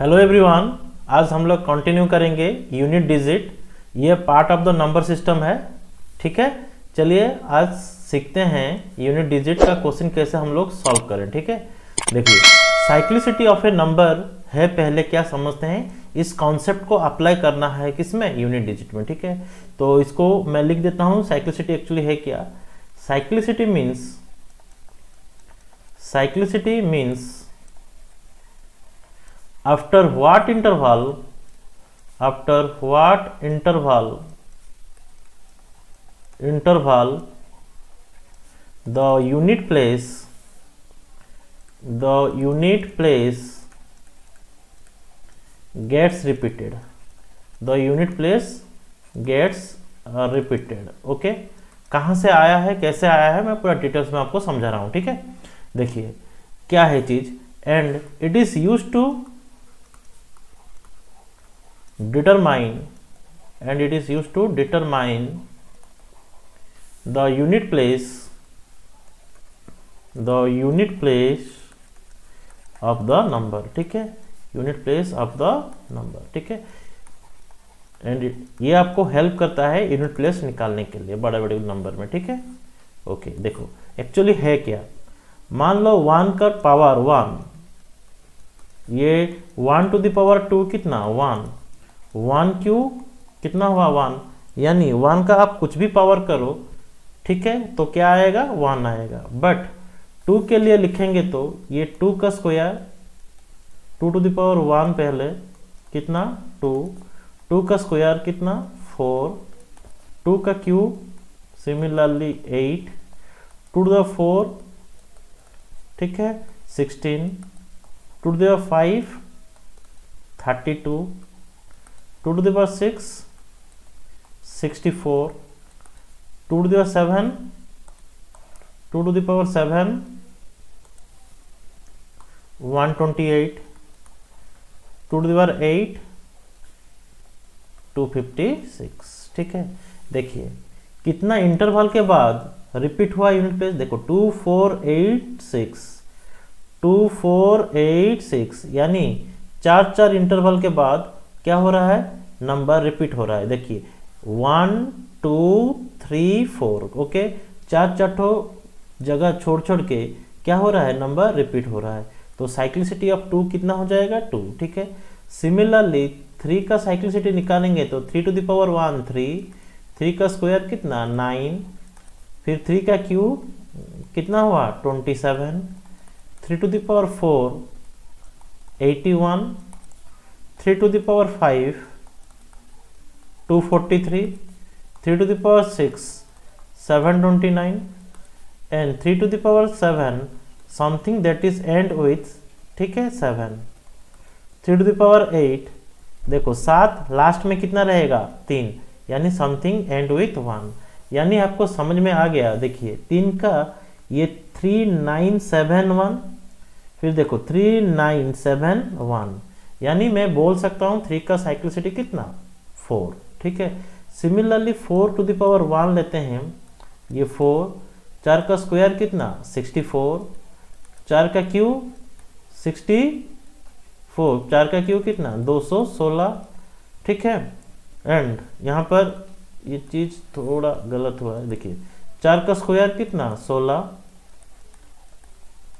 Hello everyone, आज हम लोग कंटिन्यू करेंगे यूनिट डिजिट। ये part of the number system है, ठीक है। चलिए आज सीखते हैं यूनिट डिजिट का क्वेश्चन कैसे हम लोग सॉल्व करें, ठीक है। देखिए, साइक्लिसिटी ऑफ ए नंबर है पहले क्या समझते हैं, इस कॉन्सेप्ट को अप्लाई करना है किसमें, यूनिट डिजिट में, ठीक है। तो इसको मैं लिख देता हूँ। साइक्लिसिटी एक्चुअली है क्या, cyclicity means after what interval the unit place gets repeated, okay. कहाँ से आया है, कैसे आया है, मैं पूरा डिटेल्स में आपको समझा रहा हूँ, ठीक है। देखिए क्या है चीज, and it is used to determine the unit place of the number, ठीक है, unit place of the number, ठीक है। एंड ये आपको हेल्प करता है यूनिट प्लेस निकालने के लिए बड़े बड़े नंबर में, ठीक है, ओके। देखो एक्चुअली है क्या, मान लो 1 का पावर 1, ये 1 टू द पावर 2 कितना, 1 क्यूब कितना हुआ, 1, यानी 1 का आप कुछ भी पावर करो, ठीक है, तो क्या आएगा, 1 आएगा। बट 2 के लिए लिखेंगे तो ये 2 का स्क्वायर 2 टू द पावर 1 पहले कितना 2, 2 का स्क्वायर कितना 4, 2 का क्यूब सिमिलरली 8, 2 टू द 4 ठीक है 16, 2 to the 5 32, 2 to the power 6 64, 2 to the power 7 128, 2 to the power 8 256, ठीक है। देखिए कितना इंटरवल के बाद रिपीट हुआ यूनिट प्लेस, देखो 2 4 8 6 यानी 4 इंटरवल के बाद क्या हो रहा है, नंबर रिपीट हो रहा है। देखिए 1 2 3 4 ओके, 4 जगह छोड़ के क्या हो रहा है, नंबर रिपीट हो रहा है। तो साइक्लिसिटी ऑफ 2 कितना हो जाएगा, 2, ठीक है। सिमिलरली 3 का साइक्लिसिटी निकालेंगे तो 3 टू द पावर 1 3, 3 का स्क्वायर कितना 9, फिर 3 का क्यूब कितना हुआ 27, 3 to the power 4 81, 3 to the power 5 243, 3 to the power 6 729 and 3 to the power 7 something that is end with, ठीक है 7, 3 टू द पावर 8 देखो 7 लास्ट में कितना रहेगा 3, यानी समथिंग एंड विथ 1, यानी आपको समझ में आ गया। देखिए 3 का ये 3971, फिर देखो 3971 यानी मैं बोल सकता हूँ 3 का साइक्लिसिटी कितना 4, ठीक है। सिमिलरली 4 टू द पावर 1 लेते हैं, ये 4, 4 का स्क्वायर कितना 64, 4 का क्यूब 64, 4 का क्यूब कितना 216, ठीक है। एंड यहाँ पर ये चीज़ थोड़ा गलत हुआ है, देखिए 4 का स्क्वायर कितना 16,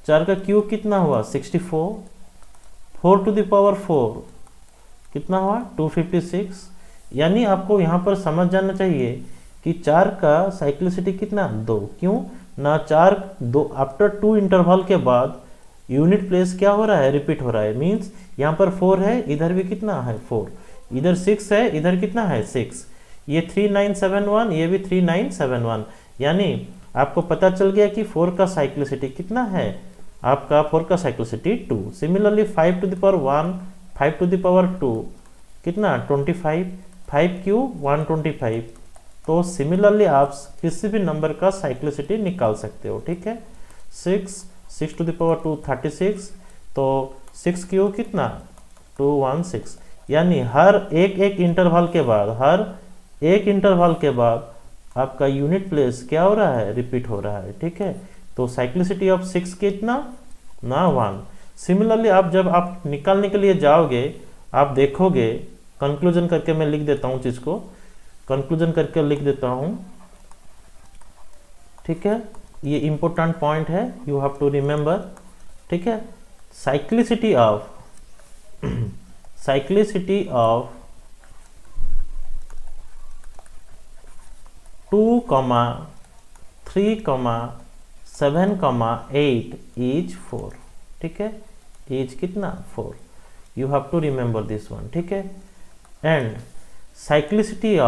4 का क्यूब कितना हुआ 64, 4 टू द पावर 4 कितना हुआ 256, यानी आपको यहाँ पर समझ जाना चाहिए कि 4 का साइक्लिसिटी कितना 2, क्यों ना 4 2 आफ्टर 2 इंटरवल के बाद यूनिट प्लेस क्या हो रहा है, रिपीट हो रहा है। मीन्स यहाँ पर 4 है, इधर भी कितना है 4, इधर 6 है, इधर कितना है 6, ये 3971, ये भी 3971, यानी आपको पता चल गया कि 4 का साइक्लिसिटी कितना है, आपका 4 का cyclicity 2। Similarly 5 to the power 1, 5 to the power 2 कितना 25, 5 क्यूब 125, तो सिमिलरली आप किसी भी नंबर का साइक्लिसिटी निकाल सकते हो, ठीक है। 6 टू द पावर 2 36, तो 6 क्यूब कितना 216, यानी हर एक इंटरवल के बाद आपका यूनिट प्लेस क्या हो रहा है, रिपीट हो रहा है, ठीक है। तो साइक्लिसिटी ऑफ 6 कितना ना 1, सिमिलरली आप जब आप निकालने के लिए जाओगे आप देखोगे, कंक्लूजन करके मैं लिख देता हूँ चीज़ को, कंक्लूजन करके लिख देता हूँ, ठीक है। ये इम्पोर्टेंट पॉइंट है, यू हैव टू रिमेंबर, ठीक है। साइक्लिसिटी ऑफ 2, 3, 7, 8 इज 4, ठीक है। इज कितना 4, you have to remember this one, ठीक है। एंड साइक्लिसिटी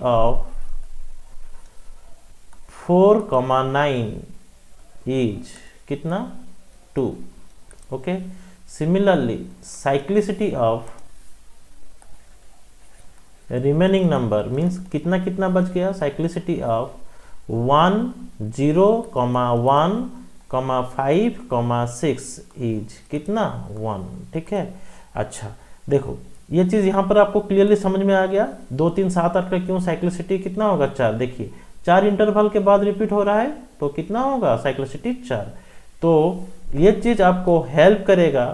ऑफ 4, 9 इज कितना 2, okay. Similarly cyclicity of remaining number means कितना कितना बच गया, साइक्लिसिटी ऑफ 1, 0, 1, 5, 6 इज कितना 1, ठीक है। अच्छा देखो ये चीज यहाँ पर आपको क्लियरली समझ में आ गया, 2, 3, 7, 8 का क्यों साइक्लिसिटी कितना होगा 4, देखिए 4 इंटरवल के बाद रिपीट हो रहा है तो कितना होगा साइक्लिसिटी 4। तो ये चीज आपको हेल्प करेगा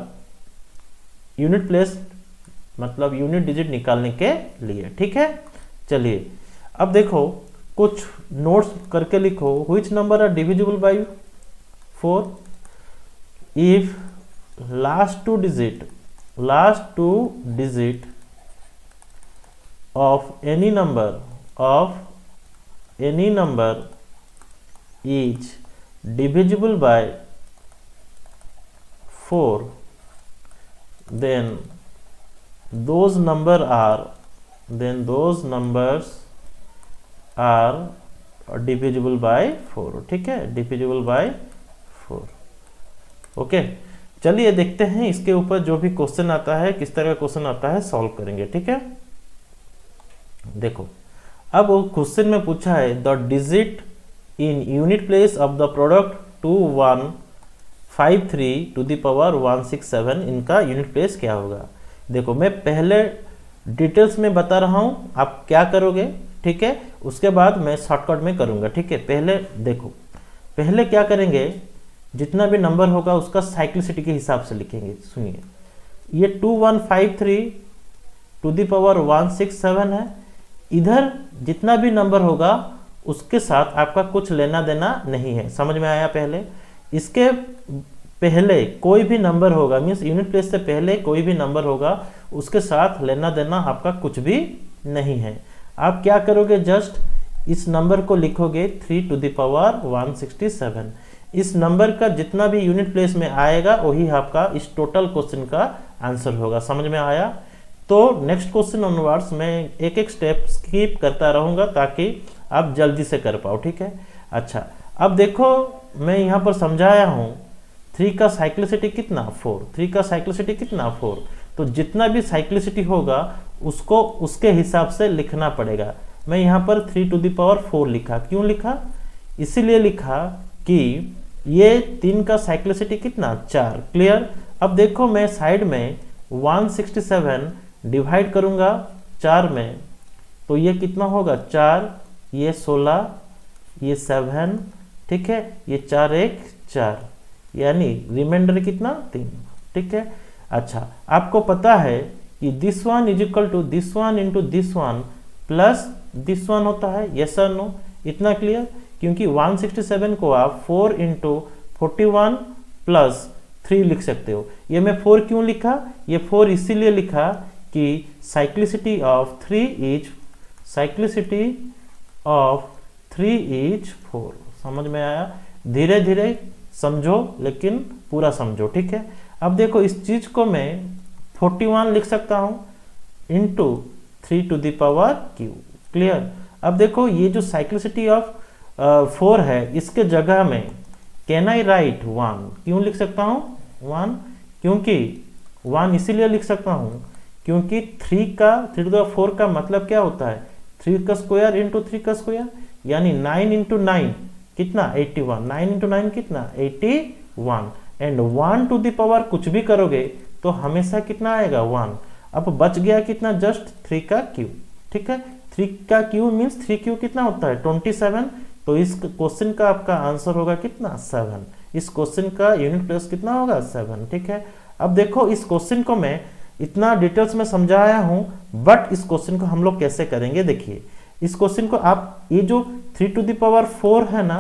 यूनिट प्लेस मतलब यूनिट डिजिट निकालने के लिए, ठीक है। चलिए अब देखो कुछ नोट्स करके लिखो, which number are divisible by 4 if last two digit of any number is divisible by 4 then those numbers are divisible by 4, ठीक है, divisible by 4, ओके। चलिए देखते हैं इसके ऊपर जो भी क्वेश्चन आता है, किस तरह का क्वेश्चन आता है सॉल्व करेंगे, ठीक है। देखो अब वो क्वेश्चन में पूछा है the digit in unit place of the product 2, 1, 5, 3 to the power 1, 6, 7 इनका यूनिट प्लेस क्या होगा। देखो मैं पहले डिटेल्स में बता रहा हूँ आप क्या करोगे, ठीक है, उसके बाद मैं शॉर्टकट में करूँगा, ठीक है। पहले देखो पहले क्या करेंगे, जितना भी नंबर होगा उसका साइक्लिसिटी के हिसाब से लिखेंगे। सुनिए ये 2, 1, 5, 3 to the power 1, 6, 7 है, इधर जितना भी नंबर होगा उसके साथ आपका कुछ लेना देना नहीं है, समझ में आया। पहले इसके पहले कोई भी नंबर होगा मीन्स यूनिट प्लेस से पहले कोई भी नंबर होगा उसके साथ लेना देना आपका कुछ भी नहीं है। आप क्या करोगे, जस्ट इस नंबर को लिखोगे 3 to the power 167, इस नंबर का जितना भी यूनिट प्लेस में आएगा वही आपका इस टोटल क्वेश्चन का आंसर होगा, समझ में आया। तो नेक्स्ट क्वेश्चन ऑनवर्ड्स मैं एक एक स्टेप स्किप करता रहूँगा ताकि आप जल्दी से कर पाओ, ठीक है। अच्छा अब देखो मैं यहाँ पर समझाया हूँ 3 का साइक्लिसिटी कितना 4, 3 का साइक्लिसिटी कितना 4, तो जितना भी साइक्लिसिटी होगा उसको उसके हिसाब से लिखना पड़ेगा। मैं यहाँ पर 3 to the power 4 लिखा, क्यों लिखा, इसीलिए लिखा कि ये 3 का साइक्लिसिटी कितना 4, क्लियर। अब देखो मैं साइड में 167 डिवाइड करूँगा 4 में, तो ये कितना होगा 4, ये 16, ये 7, ठीक है, ये 4, 1, 4 यानी रिमाइंडर कितना 3, ठीक है। अच्छा आपको पता है कि this one is equal to this one into this one plus this one होता है, यस और नो, इतना क्लियर, क्योंकि 167 को आप 4 into 41 प्लस 3 लिख सकते हो। ये मैं 4 क्यों लिखा, ये 4 इसीलिए लिखा कि साइक्लिसिटी ऑफ 3 इज 4, समझ में आया। धीरे धीरे समझो लेकिन पूरा समझो, ठीक है। अब देखो इस चीज को मैं 41 लिख सकता हूं into 3 to the power q, clear. अब देखो ये जो साइक्लिसिटी ऑफ 4 है इसके जगह में कैन आई राइट 1, क्यों लिख सकता हूं 1, क्योंकि 1 इसीलिए लिख सकता हूं क्योंकि 3 to the 4 का मतलब क्या होता है 3 का स्क्वायर इंटू 3 का स्क्वायर यानी 9 into 9 कितना 81, 9 into 9 कितना 81 एंड 1 to the power कुछ भी करोगे तो हमेशा कितना आएगा 1। अब बच गया कितना जस्ट 3 का क्यू, ठीक है। 3 का क्यू मीन्स 3 क्यू कितना होता है 27, तो इस क्वेश्चन का आपका आंसर होगा कितना 7। इस क्वेश्चन का यूनिट प्लेस कितना होगा 7। ठीक है, अब देखो इस क्वेश्चन को मैं इतना डिटेल्स में समझाया हूं, बट इस क्वेश्चन को हम लोग कैसे करेंगे। देखिए इस क्वेश्चन को आप ये जो 3 to the power 4 है ना,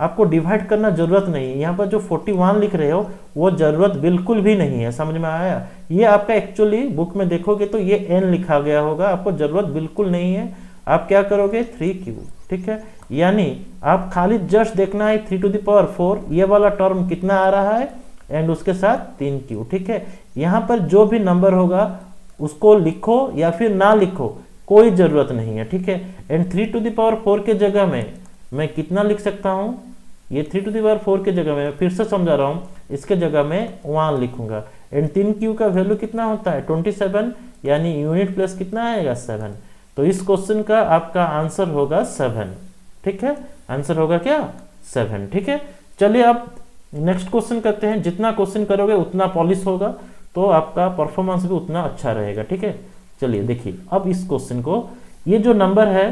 आपको डिवाइड करना जरूरत नहीं है। यहाँ पर जो 41 लिख रहे हो वो जरूरत बिल्कुल भी नहीं है। समझ में आया? ये आपका एक्चुअली बुक में देखोगे तो ये n लिखा गया होगा, आपको जरूरत बिल्कुल नहीं है। आप क्या करोगे 3q। ठीक है, यानी आप खाली जस्ट देखना है 3 to the power 4 ये वाला टर्म कितना आ रहा है एंड उसके साथ 3q। ठीक है, यहाँ पर जो भी नंबर होगा उसको लिखो या फिर ना लिखो, कोई जरूरत नहीं है। ठीक है, एंड 3 to the power 4 के जगह में मैं कितना लिख सकता हूँ? ये 3 to the power 4 के जगह में, फिर से समझा रहा हूँ, इसके जगह में 1 लिखूंगा। एंड 3q का वैल्यू कितना होता है 27, यानी यूनिट प्लेस कितना आएगा 7। तो इस क्वेश्चन का आपका आंसर होगा 7। ठीक है, आंसर होगा क्या 7। ठीक है, चलिए अब नेक्स्ट क्वेश्चन करते हैं। जितना क्वेश्चन करोगे उतना पॉलिश होगा तो आपका परफॉर्मेंस भी उतना अच्छा रहेगा। ठीक है, चलिए देखिए अब इस क्वेश्चन को, ये जो नंबर है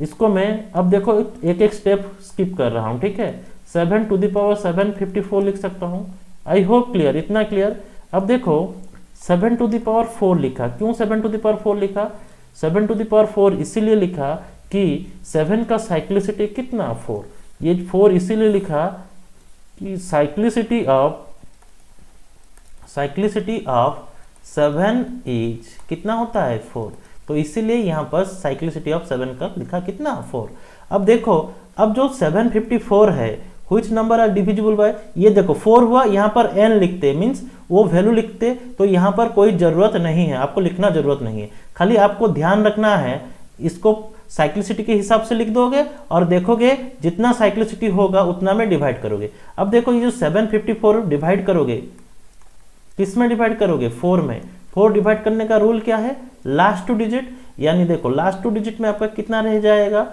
इसको मैं अब देखो एक एक स्टेप स्किप कर रहा हूँ। ठीक है, 7 to the power 754 लिख सकता हूँ। आई होप क्लियर, इतना क्लियर। अब देखो 7 to the power 4 लिखा, क्यों 7 to the power 4 लिखा? 7 to the power 4 इसीलिए लिखा कि 7 का साइक्लिसिटी कितना 4, ये 4 इसीलिए लिखा कि साइक्लिसिटी ऑफ 7 इज कितना होता है 4। तो इसीलिए यहाँ पर साइक्लिसिटी ऑफ 7 का लिखा कितना 4। अब देखो अब जो 754 है, which number are divisible by, ये देखो 4 हुआ, यहाँ पर n लिखते मीन्स वो वैल्यू लिखते, तो यहाँ पर कोई जरूरत नहीं है, आपको लिखना जरूरत नहीं है। खाली आपको ध्यान रखना है, इसको साइक्लिसिटी के हिसाब से लिख दोगे और देखोगे जितना साइक्लिसिटी होगा उतना में डिवाइड करोगे। अब देखो ये जो 754 डिवाइड करोगे किसमें डिवाइड करोगे 4 में। 4 डिवाइड करने का रूल क्या है, लास्ट 2 डिजिट, यानी देखो लास्ट 2 डिजिट में आपका कितना रह जाएगा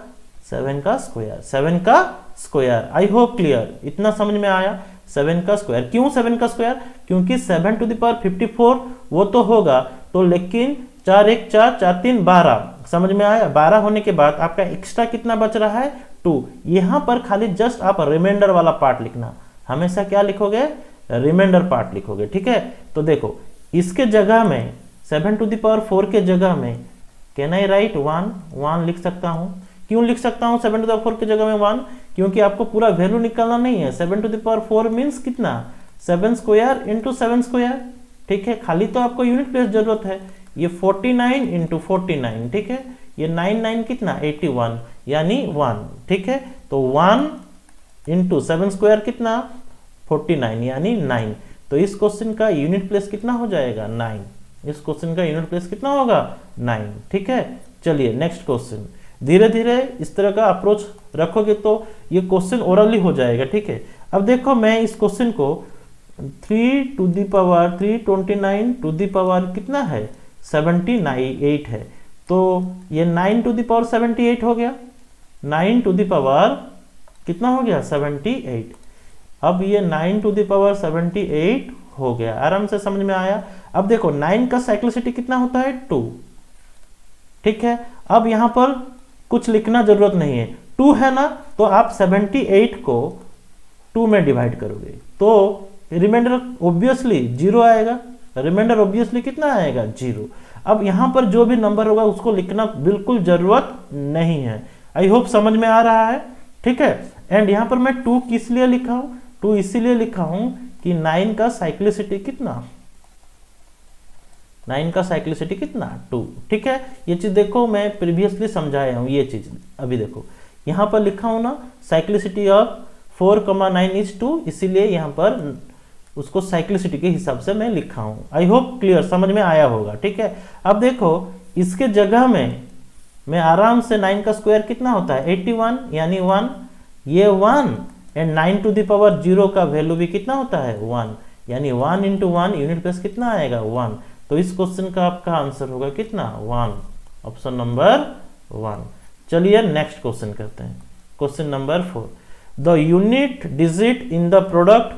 7 का स्क्वायर। 7 का स्क्वायर, आई होप क्लियर, इतना समझ में आया। 7 का स्क्वायर, क्यों 7 का स्क्वायर? क्योंकि 7 to the power 54 वो तो होगा तो, लेकिन 4 × 1 = 4, 4 × 3 = 12। समझ में आया? 12 होने के बाद आपका एक्स्ट्रा कितना बच रहा है 2। यहाँ पर खाली जस्ट आप रिमाइंडर वाला पार्ट लिखना, हमेशा क्या लिखोगे रिमाइंडर पार्ट लिखोगे। ठीक है, तो देखो इसके जगह में 7 to the power 4 के जगह में कैन आई राइट 1 लिख सकता हूं। क्यों लिख सकता हूं 7 to the power 4 के जगह में 1? क्योंकि आपको पूरा वैल्यू निकालना नहीं है। 7 to the power 4 मीन्स कितना 7 square × 7 square। ठीक है, खाली तो आपको यूनिट प्लेस जरूरत है। ये 49 × 49। ठीक है, ये 9 9 कितना 81, यानी 1। ठीक है, तो 1 × 7 square कितना 49, यानी 9। तो इस क्वेश्चन का यूनिट प्लेस कितना हो जाएगा 9। इस क्वेश्चन का यूनिट प्लेस कितना होगा 9। ठीक है, चलिए नेक्स्ट क्वेश्चन। धीरे धीरे इस तरह का अप्रोच रखोगे तो ये क्वेश्चन ओरली हो जाएगा। ठीक है, अब देखो मैं इस क्वेश्चन को 3 to the power 329 कितना है 78 है, तो ये 9 to the power 78 हो गया। 9 to the power कितना हो गया 78। अब ये 9 to the power 78 हो गया, आराम से समझ में आया। अब देखो 9 का साइक्लिसिटी कितना होता है 2। ठीक है, अब यहाँ पर कुछ लिखना जरूरत नहीं है, 2 है ना, तो आप 78 को 2 में डिवाइड करोगे तो रिमाइंडर ऑब्वियसली 0 आएगा। रिमाइंडर ऑब्वियसली कितना आएगा 0। अब यहाँ पर जो भी नंबर होगा उसको लिखना बिल्कुल जरूरत नहीं है। आई होप समझ में आ रहा है। ठीक है, एंड यहाँ पर मैं 2 किस लिए लिखा हूं, 2 इसीलिए लिखा हूं कि 9 का साइक्लिसिटी कितना 2। ठीक है, ये चीज देखो मैं प्रीवियसली समझाया हूं, ये चीज अभी देखो यहाँ पर लिखा हूं ना साइक्लिसिटी ऑफ 4, 9 is 2, इसीलिए यहाँ पर उसको साइक्लिसिटी के हिसाब से मैं लिखा हूं। आई होप क्लियर, समझ में आया होगा। ठीक है, अब देखो इसके जगह में मैं आराम से 9 का स्क्वायर कितना होता है 81, यानी 1, ये 1, एंड 9 to the power 0 का वैल्यू भी कितना होता है 1, यानी 1 × 1 यूनिट प्लेस कितना आएगा 1। तो इस क्वेश्चन का आपका आंसर होगा कितना 1, ऑप्शन नंबर 1। चलिए नेक्स्ट क्वेश्चन करते हैं। Question number 4, the unit digit in the product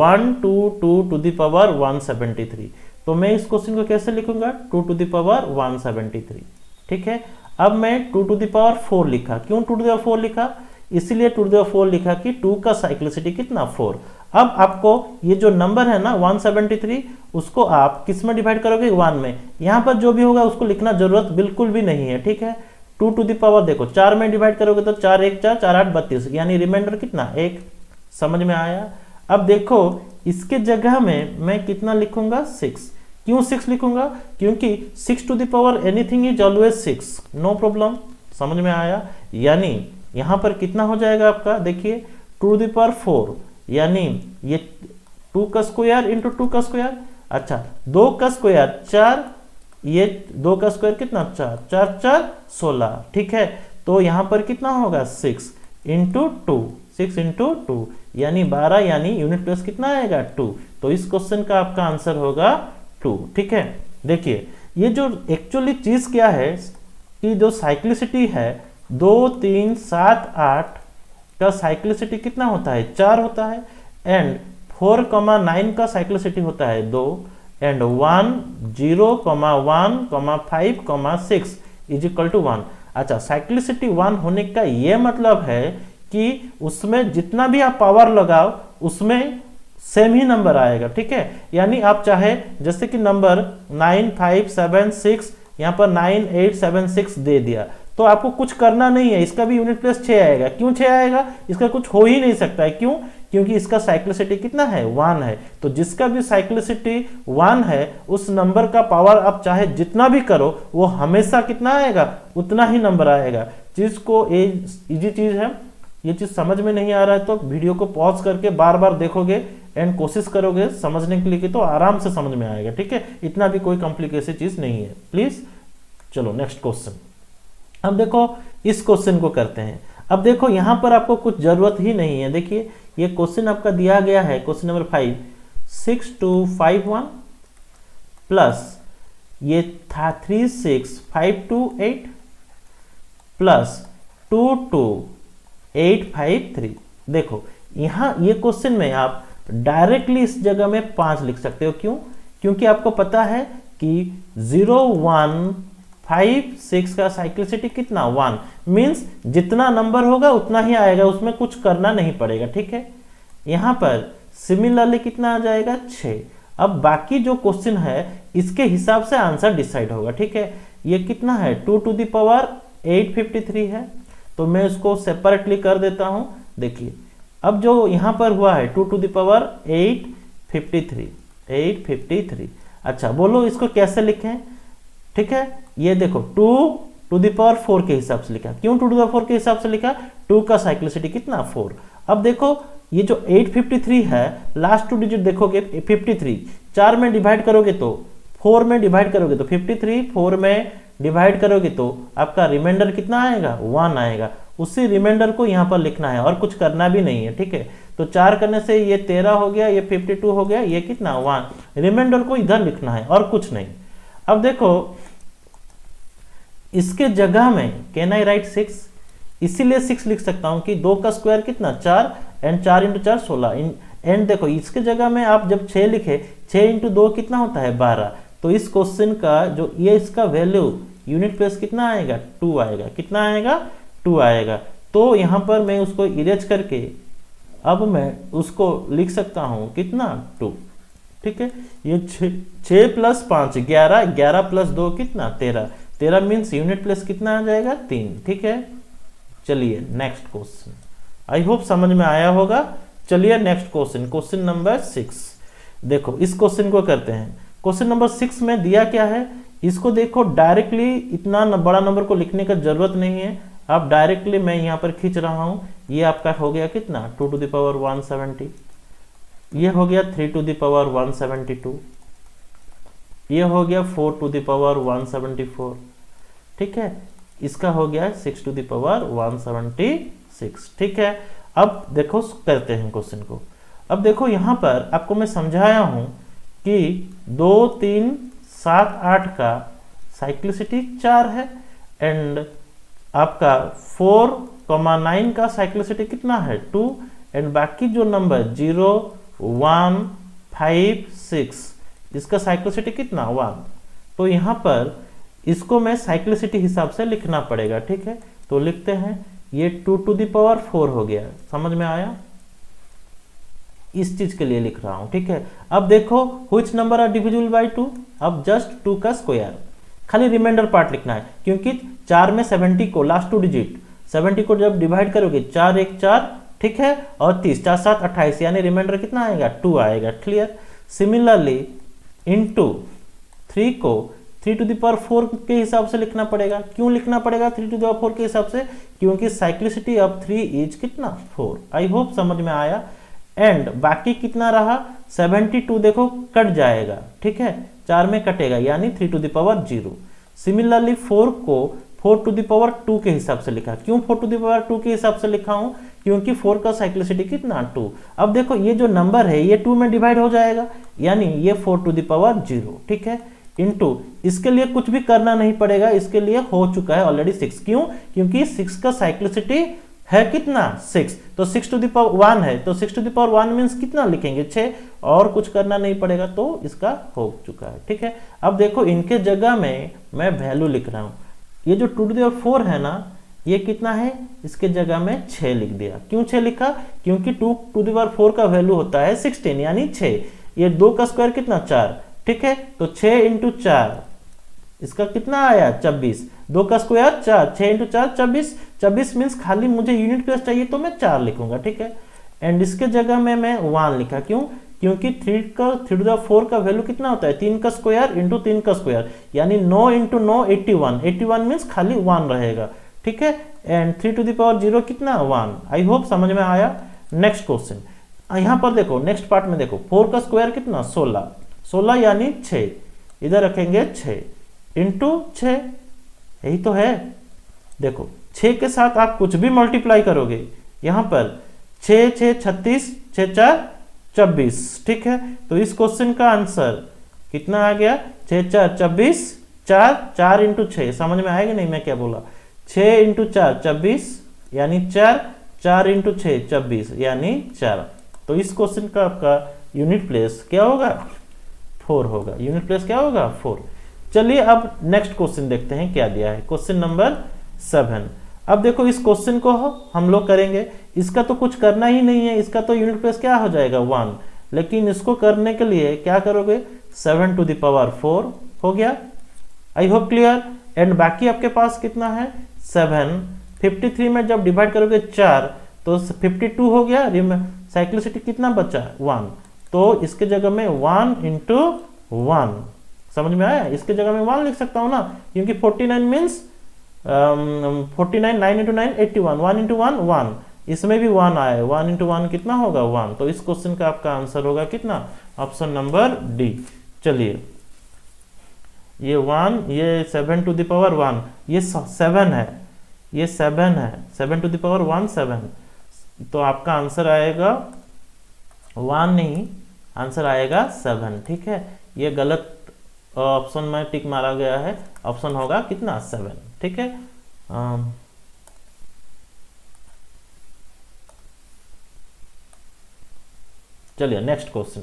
1 to 2 to the power 173। तो मैं इस क्वेश्चन को कैसे लिखूंगा 2 to the power 173। ठीक है, अब मैं 2 to the power 4 लिखा, क्यों 2 to the power 4 लिखा? इसलिए 2 to the 4 लिखा कि 2 का साइक्लिसिटी कितना 4। अब आपको ये जो नंबर है ना 173 उसको आप किस में डिवाइड करोगे 1 में। यहाँ पर जो भी होगा उसको लिखना जरूरत बिल्कुल भी नहीं है, ठीक है। 2 to the power देखो 4 में डिवाइड करोगे तो 4 × 1 = 4, 4 × 8 = 32, यानी रिमाइंडर कितना 1। समझ में आया। अब देखो इसके जगह में मैं कितना लिखूंगा 6। क्यों 6 लिखूंगा? क्योंकि 6 to the power anything is always 6, no problem. समझ में आया। यानी यहाँ पर कितना हो जाएगा आपका, देखिए 2 to the power 4, यानी ये 2 का स्क्वायर × 2 का स्क्वायर, अच्छा 2 का स्क्वायर 4, ये 2 का स्क्वायर कितना 4, 4 × 4 = 16, ठीक है। तो यहाँ पर कितना होगा 6 × 2 यानी 12, यानी यूनिट प्लेस कितना आएगा 2। तो इस क्वेश्चन का आपका आंसर होगा 2, ठीक है। देखिए ये जो एक्चुअली चीज क्या है कि जो साइक्लिसिटी है 2, 3, 7, 8 का साइक्लिसिटी कितना होता है 4 होता है, एंड 4, 9 का साइक्लिसिटी होता है 2, एंड 1, 0, 1, 5, 6 = 1। अच्छा साइक्लिसिटी 1 होने का ये मतलब है कि उसमें जितना भी आप पावर लगाओ उसमें सेम ही नंबर आएगा, ठीक है। यानी आप चाहे जैसे कि नंबर 9, 5, 7, 6, यहाँ पर 9, 8, 7, 6 दे दिया तो आपको कुछ करना नहीं है, इसका भी यूनिट प्लेस 6 आएगा। क्यों 6 आएगा? इसका कुछ हो ही नहीं सकता है। क्यों? क्योंकि इसका साइक्लिसिटी कितना है 1 है। तो जिसका भी साइक्लिसिटी 1 है उस नंबर का पावर आप चाहे जितना भी करो वो हमेशा कितना आएगा उतना ही नंबर आएगा। चीज को इजी चीज है, ये चीज समझ में नहीं आ रहा है तो वीडियो को पॉज करके बार बार देखोगे एंड कोशिश करोगे समझने के लिए कि तो आराम से समझ में आएगा, ठीक है। इतना भी कोई कॉम्प्लिकेशन चीज नहीं है प्लीज। चलो नेक्स्ट क्वेश्चन। अब देखो इस क्वेश्चन को करते हैं। अब देखो यहाँ पर आपको कुछ जरूरत ही नहीं है। देखिए ये क्वेश्चन आपका दिया गया है, क्वेश्चन नंबर 5, 6251 प्लस ये 36528 प्लस 22853। देखो यहाँ ये क्वेश्चन में आप डायरेक्टली इस जगह में 5 लिख सकते हो। क्यों? क्योंकि आपको पता है कि 0, 1, 5, 6 का साइक्लिसिटी कितना 1, मीन्स जितना नंबर होगा उतना ही आएगा, उसमें कुछ करना नहीं पड़ेगा, ठीक है। यहाँ पर सिमिलरली कितना आ जाएगा 6। अब बाकी जो क्वेश्चन है इसके हिसाब से आंसर डिसाइड होगा, ठीक है। ये कितना है 2 to the power 853 है, तो मैं इसको सेपरेटली कर देता हूँ। देखिए अब जो यहाँ पर हुआ है 2 to the power 853, अच्छा बोलो इसको कैसे लिखें, ठीक है। ये देखो 2 to the power 4 के हिसाब से लिखा। क्यों 2 to the power 4 के हिसाब से लिखा? 2 का साइक्लिसिटी कितना 4। अब देखो ये जो 853 है लास्ट 2 डिजिट देखोगे 53, 4 में डिवाइड करोगे तो 4 में डिवाइड करोगे तो 53, 4 में डिवाइड करोगे तो आपका रिमाइंडर कितना आएगा 1 आएगा। उसी रिमाइंडर को यहाँ पर लिखना है और कुछ करना भी नहीं है, ठीक है। तो 4 करने से ये 13 हो गया, ये 52 हो गया, ये कितना 1। रिमाइंडर को इधर लिखना है और कुछ नहीं। अब देखो इसके जगह में कैन आई राइट 6, इसीलिए 6 लिख सकता हूं कि 2 का स्क्वायर कितना 4 एंड 4 × 4 = 16। एंड देखो इसके जगह में आप जब 6 लिखे 6 × 2 कितना होता है 12। तो इस क्वेश्चन का जो ये इसका वैल्यू यूनिट प्लेस कितना आएगा 2 आएगा। कितना आएगा 2 आएगा। तो यहाँ पर मैं उसको इरेज करके अब मैं उसको लिख सकता हूँ कितना 2, ठीक है। ये 6 + 5 = 11, 11 + 2 कितना 13, 13 मीन्स यूनिट प्लेस कितना आ जाएगा 3, ठीक है। चलिए नेक्स्ट क्वेश्चन, आई होप समझ में आया होगा। चलिए नेक्स्ट क्वेश्चन, क्वेश्चन नंबर 6। देखो इस क्वेश्चन को करते हैं। क्वेश्चन नंबर 6 में दिया क्या है, इसको देखो डायरेक्टली इतना बड़ा नंबर को लिखने का जरूरत नहीं है। आप डायरेक्टली मैं यहाँ पर खींच रहा हूँ। ये आपका हो गया कितना 2 to the power 170, ये हो गया 3 to the power 172, ये हो गया 4 to the power 174, ठीक है। इसका हो गया 6 to the power 176, ठीक है। अब देखो करते हैं क्वेश्चन को। अब देखो यहाँ पर आपको मैं समझाया हूँ कि 2, 3, 7, 8 का साइक्लिसिटी 4 है, एंड आपका 4, 9 का साइक्लिसिटी कितना है 2, एंड बाकी जो नंबर 0, 1, 5, 6 इसका साइक्लिसिटी कितना 1। तो यहाँ पर इसको मैं साइक्लिसिटी हिसाब से लिखना पड़ेगा, ठीक है। तो लिखते हैं ये 2 to the power 4 हो गया। समझ में आया? इस चीज के लिए लिख रहा हूं, ठीक है। अब देखो which number are divisible by 2। अब जस्ट 2 का स्क्वायर, खाली रिमाइंडर पार्ट लिखना है, क्योंकि 4 में 70 को लास्ट 2 डिजिट 70 को जब डिवाइड करोगे 4 1 4, ठीक है, और 30 4 7 28, यानी रिमाइंडर कितना आएगा 2 आएगा। क्लियर? सिमिलरली इनटू 3 को 3 to the power 4 के हिसाब से लिखना पड़ेगा। क्यों लिखना पड़ेगा 3 to the power 4 के हिसाब से? क्योंकि साइक्लिसिटी ऑफ 3 इज कितना 4। आई होप समझ में आया। एंड बाकी कितना रहा 72, देखो कट जाएगा, ठीक है, 4 में कटेगा, यानी 3 to the power 0। सिमिलरली 4 को 4 to the power 2 के हिसाब से लिखा। क्यों 4 to the power 2 के हिसाब से लिखा हूं? क्योंकि 4 का साइक्लिसिटी कितना 2। अब देखो ये जो नंबर है ये 2 में डिवाइड हो जाएगा, यानी ये 4 to the power 0, ठीक है। इनटू इसके लिए कुछ भी करना नहीं पड़ेगा, इसके लिए हो चुका है ऑलरेडी 6। क्यों? क्योंकि 6 का साइक्लिसिटी है कितना 6, तो 6 to the power 1 है, तो 6 to the power 1 मीन्स कितना लिखेंगे 6, और कुछ करना नहीं पड़ेगा, तो इसका हो चुका है, ठीक है। अब देखो इनके जगह में मैं वैल्यू लिख रहा हूँ। ये जो 2 to the power 4 है ना, ये कितना है, इसके जगह में 6 लिख दिया। क्यों 6 लिखा? क्योंकि 2 to the power 4 का वैल्यू होता है 16, यानी 6। ये 2 का स्क्वायर कितना 4, ठीक है, तो 6 into 4 इसका कितना आया 24। 2 का स्क्वायर 4, 6 into 4 24। 24 मीन्स खाली मुझे यूनिट प्लेस चाहिए तो मैं 4 लिखूंगा, ठीक है। एंड इसके जगह में मैं 1 लिखा। क्यों? क्योंकि 3 to the 4 का वैल्यू कितना होता है 3 का स्क्वायर इंटू 3 का स्क्वायर, यानी 9 into 9 81। 81 मीन्स खाली 1 रहेगा, ठीक है। एंड 3 to the power 0 कितना 1। आई होप समझ में आया। नेक्स्ट क्वेश्चन, यहाँ पर देखो नेक्स्ट पार्ट में देखो 4 का स्क्वायर कितना 16, यानी 6। इधर रखेंगे 6 into 6, यही तो है। देखो 6 के साथ आप कुछ भी मल्टीप्लाई करोगे, यहाँ पर 6 6 36 6 4 24, ठीक है। तो इस क्वेश्चन का आंसर कितना आ गया 6 4 24, 4 4 into 6। समझ में आएगा नहीं मैं क्या बोला? 6 into 4 24, यानी 4 4 into 6 24, यानी 4। तो इस क्वेश्चन का आपका यूनिट प्लेस क्या होगा 4 होगा। यूनिट प्लेस क्या होगा 4। चलिए अब नेक्स्ट क्वेश्चन देखते हैं क्या दिया है, क्वेश्चन नंबर 7। अब देखो इस क्वेश्चन को हम लोग करेंगे, इसका तो कुछ करना ही नहीं है, इसका तो यूनिट प्लेस क्या हो जाएगा 1। लेकिन इसको करने के लिए क्या करोगे 7 to the power 4 हो गया। आई होप क्लियर। एंड बाकी आपके पास कितना है 7, 53 में जब डिवाइड करोगे 4 तो 52 हो गया। साइक्लिसिटी कितना बचा 1, तो इसके जगह में 1 into 1। समझ में आया? इसके जगह में 1 लिख सकता हूं ना, क्योंकि 49 मीन्स 49, 9 into 9 81, 1 into 1 1, इसमें भी 1 आया है। 1 into 1 कितना होगा 1। तो इस क्वेश्चन का आपका आंसर होगा कितना ऑप्शन नंबर डी। चलिए ये 1, ये 7 to the power 1, ये 7 है, ये 7 है, 7 to the power 1 7। तो आपका आंसर आएगा 1 नहीं, आंसर आएगा 7, ठीक है। ये गलत ऑप्शन में टिक मारा गया है, ऑप्शन होगा कितना 7, ठीक है। चलिए नेक्स्ट क्वेश्चन,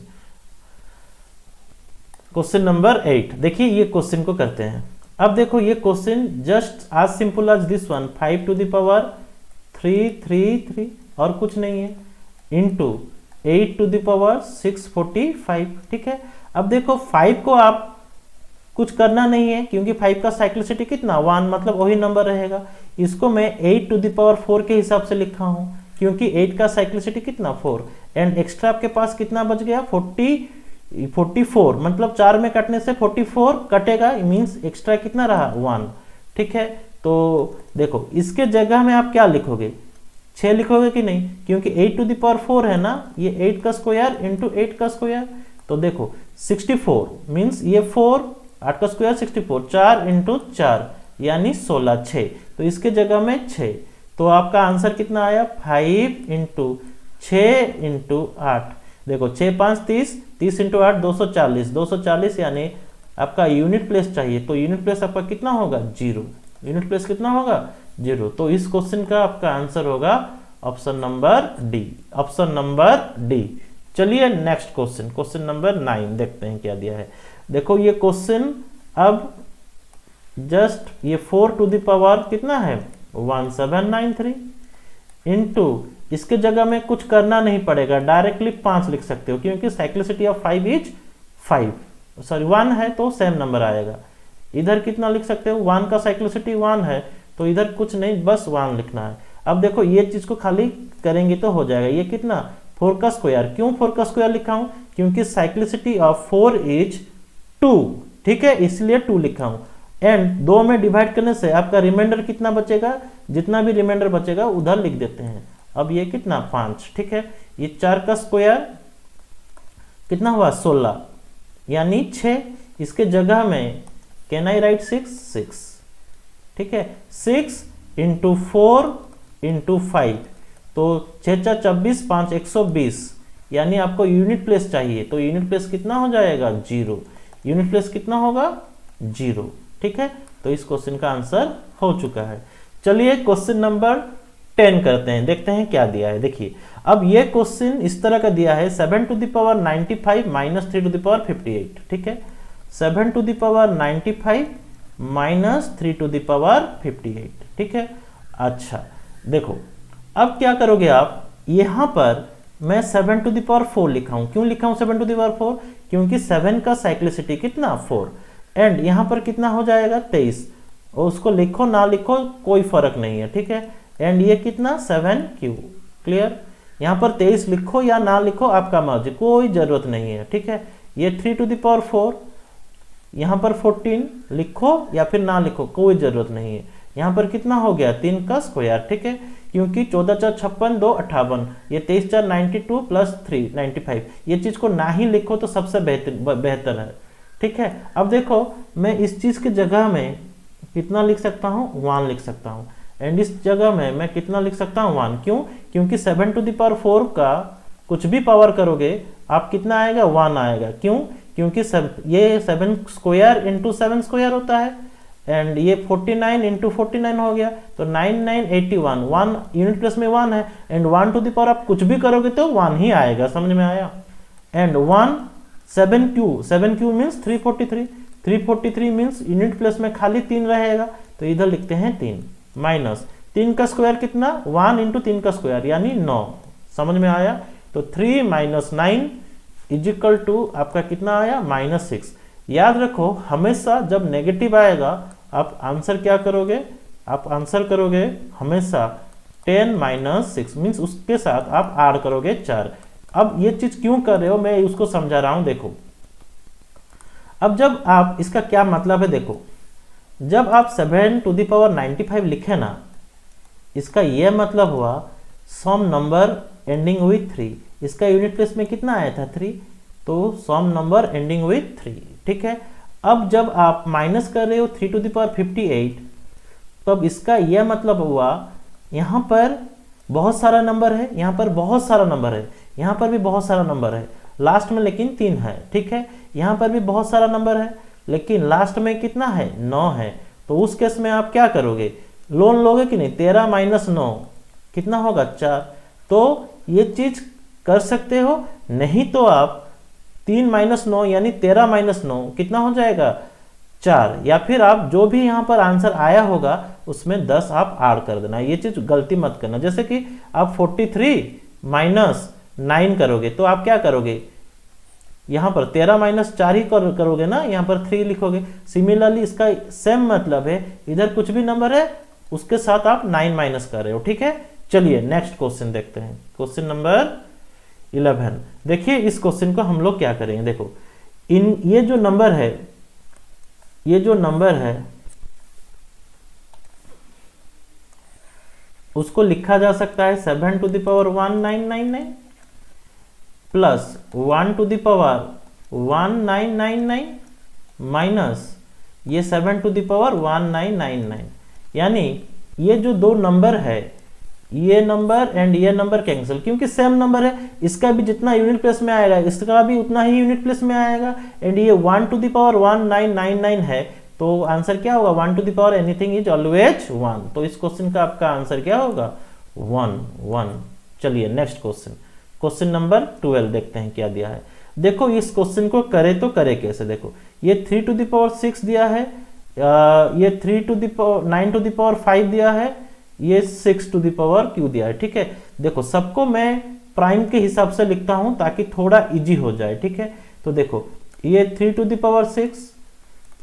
क्वेश्चन नंबर 8। देखिए ये क्वेश्चन को करते हैं। अब देखो ये क्वेश्चन जस्ट आज सिंपल आज this one 5 to the power 3 3 3 और कुछ नहीं है इंटू 8 to the power 6 45, ठीक है। अब देखो 5 को आप कुछ करना नहीं है, क्योंकि 5 का साइक्लिसिटी कितना 1, मतलब वही नंबर रहेगा। इसको मैं 8 to the power 4 के हिसाब से लिखा हूं, क्योंकि 8 का साइक्लिसिटी कितना 4। एंड एक्स्ट्रा आपके पास कितना बच गया 44, मतलब 4 में कटने से 44 कटेगा, मीन्स एक्स्ट्रा कितना रहा 1, ठीक है। तो देखो इसके जगह में आप क्या लिखोगे 6 लिखोगे कि नहीं, क्योंकि 8 to the power 4 है ना, ये 8 का स्क्वायर इंटू 8 का स्क्वायर। तो देखो 64 मीन्स ये 4, 8 का स्क्वायर 64, 4 into 4 यानी 16, 6। तो इसके जगह में 6। तो आपका आंसर कितना आया 5 into 6 into 8। देखो 6 5 30, 30 into 8 240, 240 यानी आपका यूनिट प्लेस चाहिए, तो यूनिट प्लेस आपका कितना होगा 0। यूनिट प्लेस कितना होगा 0। तो इस क्वेश्चन का आपका आंसर होगा option number D, option number D. चलिए नेक्स्ट क्वेश्चन, क्वेश्चन नंबर 9 देखते हैं क्या दिया है। देखो ये क्वेश्चन अब जस्ट ये 4 to the power कितना है 1793, इनटू, इसके जगह में कुछ करना नहीं पड़ेगा, डायरेक्टली 5 लिख सकते हो क्योंकि साइक्लिसिटी ऑफ 5 इज 1 है तो सेम नंबर आएगा। इधर कितना लिख सकते हो, 1 का साइक्लिसिटी 1 है तो इधर कुछ नहीं, बस 1 लिखना है। अब देखो ये चीज को खाली करेंगे तो हो जाएगा। ये कितना 4 का स्क्वायर, क्यों 4 का स्क्वायर लिखा हूं, क्योंकि साइक्लिसिटी ऑफ 4 इज 2, ठीक है, इसलिए 2 लिखा हूं। एंड 2 में डिवाइड करने से आपका रिमाइंडर कितना बचेगा, जितना भी रिमाइंडर बचेगा उधर लिख देते हैं। अब ये कितना 5, ठीक है, ये 4 का स्क्वायर कितना हुआ 16 यानी 6, इसके जगह में कैन आई राइट 6, ठीक है, 6 इंटू 4 इंटू 5 तो 6 × 24 5 120 यानी आपको यूनिट प्लेस चाहिए तो यूनिट प्लेस कितना हो जाएगा 0, यूनिट प्लेस कितना होगा 0, ठीक है। तो इस क्वेश्चन का आंसर हो चुका है। चलिए क्वेश्चन नंबर 10 करते हैं, देखते हैं क्या दिया है। देखिए अब ये क्वेश्चन इस तरह का दिया है 7 to the power 95 -3 to the power 58, ठीक है, 7 to the power 95 -3 to the power 58, ठीक है। अच्छा देखो अब क्या करोगे आप, यहाँ पर मैं 7 to the power 4 लिखा हूँ, क्यों लिखा हूँ 7 to the power 4, क्योंकि 7 का साइक्लिसिटी कितना 4 एंड यहाँ पर कितना हो जाएगा 23 और उसको लिखो ना लिखो कोई फर्क नहीं है, ठीक है। एंड ये कितना 7 क्यू, क्लियर, यहाँ पर 23 लिखो या ना लिखो आपका मर्जी, कोई जरूरत नहीं है, ठीक है। ये 3 to the power 4, यहाँ पर 14 लिखो या फिर ना लिखो कोई जरूरत नहीं है। यहाँ पर कितना हो गया 3 का स्क्वायर, ठीक है, क्योंकि 14 × 56 2 58, ये 23 × 92 +3 95, ये चीज को ना ही लिखो तो सबसे बेहतर है, ठीक है। अब देखो मैं इस चीज की जगह में कितना लिख सकता हूँ, 1 लिख सकता हूँ एंड इस जगह में मैं कितना लिख सकता हूँ 1, क्यों, क्योंकि 7 to the power 4 का कुछ भी पावर करोगे आप कितना आएगा 1 आएगा, क्यों, क्योंकि ये 7 स्क्वायर × 7 स्क्वायर होता है एंड ये 49 × 49 हो गया तो 9981, 1 यूनिट प्लेस में 1 है एंड 1 to the power आप कुछ भी करोगे तो 1 ही आएगा, समझ में आया। And 7 cube means 343, 343 means unit place में खाली 3 रहेगा तो इधर लिखते हैं 3 माइनस 3 का स्क्वायर कितना 1 × 3 का स्क्वायर यानी 9, समझ में आया। तो 3 - 9 = आपका कितना आया -6। याद रखो हमेशा जब नेगेटिव आएगा आप आंसर क्या करोगे, आप आंसर करोगे हमेशा 10 - 6 मीन्स उसके साथ आप ऐड करोगे 4। अब ये चीज क्यों कर रहे हो मैं उसको समझा रहा हूं। देखो अब जब आप इसका क्या मतलब है, देखो जब आप 7 to the power 95 लिखे ना, इसका यह मतलब हुआ सम नंबर एंडिंग विथ 3, इसका यूनिट प्लेस में कितना आया था 3 तो सम नंबर एंडिंग विथ 3, ठीक है। अब जब आप माइनस कर रहे हो 3 to the power 58 तब इसका यह मतलब हुआ यहाँ पर बहुत सारा नंबर है, यहाँ पर बहुत सारा नंबर है, यहाँ पर भी बहुत सारा नंबर है, लास्ट में लेकिन 3 है, ठीक है, यहाँ पर भी बहुत सारा नंबर है लेकिन लास्ट में कितना है 9 है तो उस केस में आप क्या करोगे, लोन लोगे कि नहीं, 13 - 9 कितना होगा 4 तो ये चीज कर सकते हो, नहीं तो आप 3 - 9 यानी 13 - 9 कितना हो जाएगा 4 या फिर आप जो भी यहाँ पर आंसर आया होगा उसमें 10 आप ऐड कर देना, ये चीज गलती मत करना। जैसे कि आप 43 - 9 करोगे तो आप क्या करोगे, यहाँ पर 13 - 4 ही करोगे ना, यहाँ पर 3 लिखोगे। सिमिलरली इसका सेम मतलब है, इधर कुछ भी नंबर है उसके साथ आप 9 - कर रहे हो, ठीक है। चलिए नेक्स्ट क्वेश्चन देखते हैं, क्वेश्चन नंबर 11। देखिए इस क्वेश्चन को हम लोग क्या करेंगे, देखो ये जो नंबर है, ये जो नंबर है उसको लिखा जा सकता है 7 to the power 1999 +1 to the power 1999 minus ये 7 to the power 1999 यानी ये जो दो नंबर है, ये नंबर एंड ये नंबर कैंसिल क्योंकि सेम नंबर है, इसका भी जितना यूनिट प्लेस में आएगा इसका भी उतना ही यूनिट प्लेस में आएगा एंड ये 1 to the power 1999 है तो आंसर क्या होगा 1 to the power anything is always 1 तो इस क्वेश्चन का आपका आंसर क्या होगा 1 1। चलिए नेक्स्ट क्वेश्चन, क्वेश्चन नंबर 12 देखते हैं क्या दिया है। देखो इस क्वेश्चन को करे तो करे कैसे, देखो ये 3 to the power 6 दिया है, ये 3 to the power 9 to the power 5 दिया है ये 6 to the power q दिया है। ठीक है, देखो सबको मैं प्राइम के हिसाब से लिखता हूं ताकि थोड़ा इजी हो जाए। ठीक है, तो देखो ये 3 to the power 6,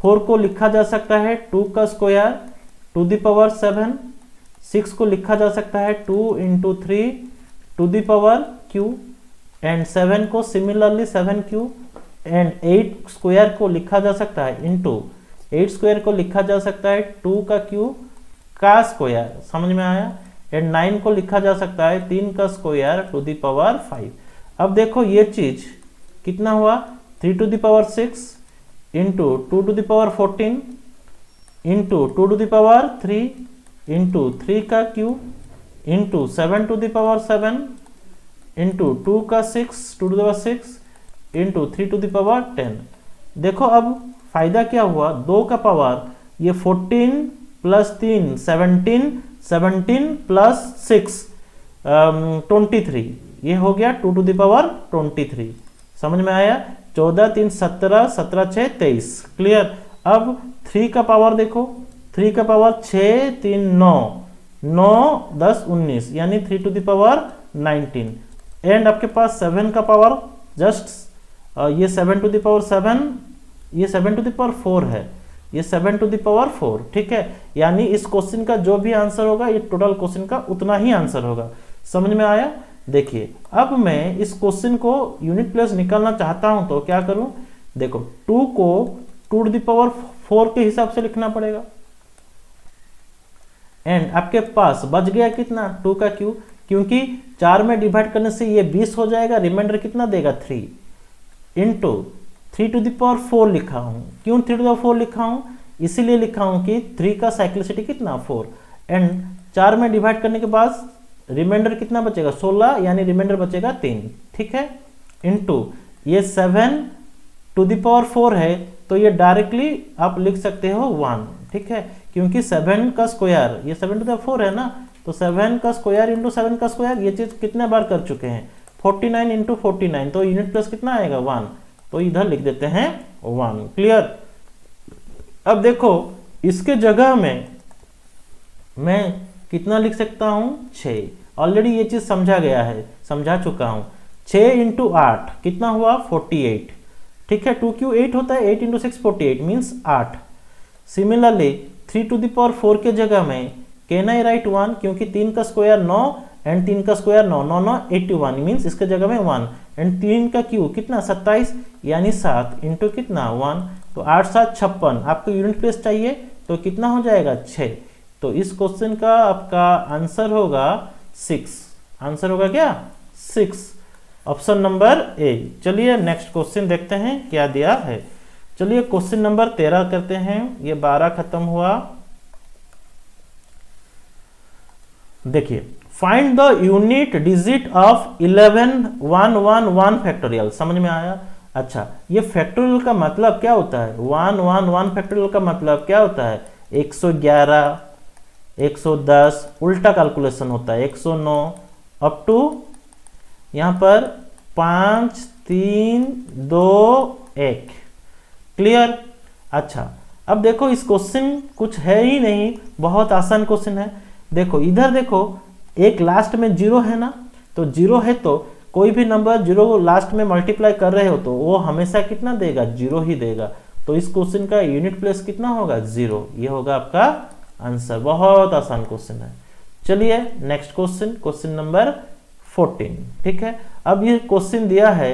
4 को लिखा जा सकता है 2 का स्क्वायर to the power 7, 6 को लिखा जा सकता है 2 into 3 to the power q and 7 को सिमिलरली 7 q एंड 8 स्क्वायर को लिखा जा सकता है इंटू 8 स्क्वायर को लिखा जा सकता है 2 का q का स्क्वायर, समझ में आया, एंड 9 को लिखा जा सकता है 3 का स्क्वायर to the power 5। अब देखो ये चीज कितना हुआ 3 to the power 6 into 2 to the power 14 into 2 to the power 3 into 3 का q into 7 to the power 7 into 2 का 6 इंटू 3 to the power 10। देखो अब फायदा क्या हुआ 2 का पावर ये 14 प्लस 3 17 प्लस 6 23, ये हो गया 2 to the power 23। समझ में आया 14 3 17 17 6 23 क्लियर। अब 3 का पावर देखो 3 का पावर 6 3 9 9 10 19 यानी 3 to the power 19 एंड आपके पास 7 का पावर जस्ट ये 7 to the power 7 ये 7 to the power 4 है, ये 7 to the power 4। ठीक है, यानी इस क्वेश्चन का जो भी आंसर होगा ये टोटल क्वेश्चन का उतना ही आंसर होगा। समझ में आया। देखिए अब मैं इस क्वेश्चन को यूनिट प्लेस निकालना चाहता हूं तो क्या करूं, देखो 2 को 2 to the power 4 के हिसाब से लिखना पड़ेगा एंड आपके पास बच गया कितना 2 का q, क्योंकि 4 में डिवाइड करने से ये 20 हो जाएगा, रिमाइंडर कितना देगा 3 इंटू 3 to the power 4 लिखा हूं। क्यों 3 to the power 4 लिखा हूं, इसीलिए लिखा हूं कि 3 का साइक्लिसिटी कितना 4 एंड 4 में डिवाइड करने के बाद रिमाइंडर कितना बचेगा 16 यानी रिमाइंडर बचेगा 3। ठीक है, इंटू ये 7 to the power 4 है तो ये डायरेक्टली आप लिख सकते हो 1। ठीक है, क्योंकि 7 का स्क्वायर ये 7 to the 4 है ना, तो 7 का स्क्वायर इंटू 7 का स्क्वायर ये चीज कितने बार कर चुके हैं 49 इंटू 49 तो यूनिट प्लस कितना आएगा 1, तो इधर लिख देते हैं 1 क्लियर। अब देखो इसके जगह में मैं कितना लिख सकता हूं 6, ऑलरेडी ये चीज समझा गया है, समझा चुका हूं। 6 into 8 कितना हुआ 48। ठीक है, 2q 8 होता है 8 into 6 48 means 8। Similarly 3 to the power 4 के जगह में कैन आई राइट 1, क्योंकि 3 का स्क्वायर 9 एंड 3 का स्क्वायर 9 9 9 81 मीन्स इसके जगह में 1 एंड 3 का q कितना 27 यानी 7 इंटू कितना 1 तो 8 7 56। आपको यूनिट प्लेस चाहिए तो कितना हो जाएगा 6, तो इस क्वेश्चन का आपका आंसर होगा 6। आंसर होगा क्या 6, ऑप्शन नंबर ए। चलिए नेक्स्ट क्वेश्चन देखते हैं क्या दिया है। चलिए क्वेश्चन नंबर 13 करते हैं, ये 12 खत्म हुआ। देखिए find the unit digit of 11 1 1 1 factorial. समझ में आया। अच्छा ये फैक्टोरियल का मतलब क्या होता है 1 1 1 फैक्टोरियल का मतलब क्या होता है 111 110 उल्टा कैलकुलेशन होता है 109 अप टू यहाँ पर 5 3 2 1 क्लियर। अच्छा अब देखो इस क्वेश्चन कुछ है ही नहीं, बहुत आसान क्वेश्चन है। देखो इधर देखो एक लास्ट में 0 है ना, तो 0 है तो कोई भी नंबर 0 को लास्ट में मल्टीप्लाई कर रहे हो तो वो हमेशा कितना देगा 0 ही देगा, तो इस क्वेश्चन का यूनिट प्लेस कितना होगा 0, ये होगा आपका आंसर। बहुत आसान क्वेश्चन है। चलिए नेक्स्ट क्वेश्चन, क्वेश्चन नंबर 14। ठीक है, अब ये क्वेश्चन दिया है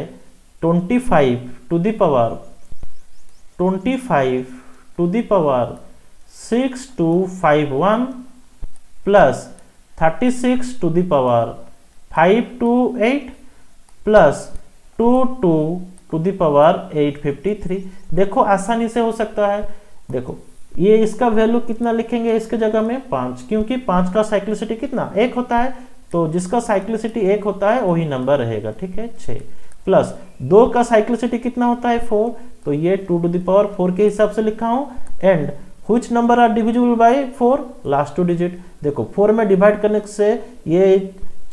25 to the power 6251 plus 36 to the power 528 plus 22 to the power 853। देखो आसानी से हो सकता है। देखो ये इसका वैल्यू कितना लिखेंगे इसके जगह में 5, क्योंकि 5 का साइक्लिसिटी कितना 1 होता है, तो जिसका साइक्लिसिटी 1 होता है वही नंबर रहेगा। ठीक है, 6 प्लस 2 का साइक्लिसिटी कितना होता है 4, तो ये 2 to the power 4 के हिसाब से लिखा हूं and which number are divisible by 4 last 2 digit. देखो 4 में डिवाइड करने से ये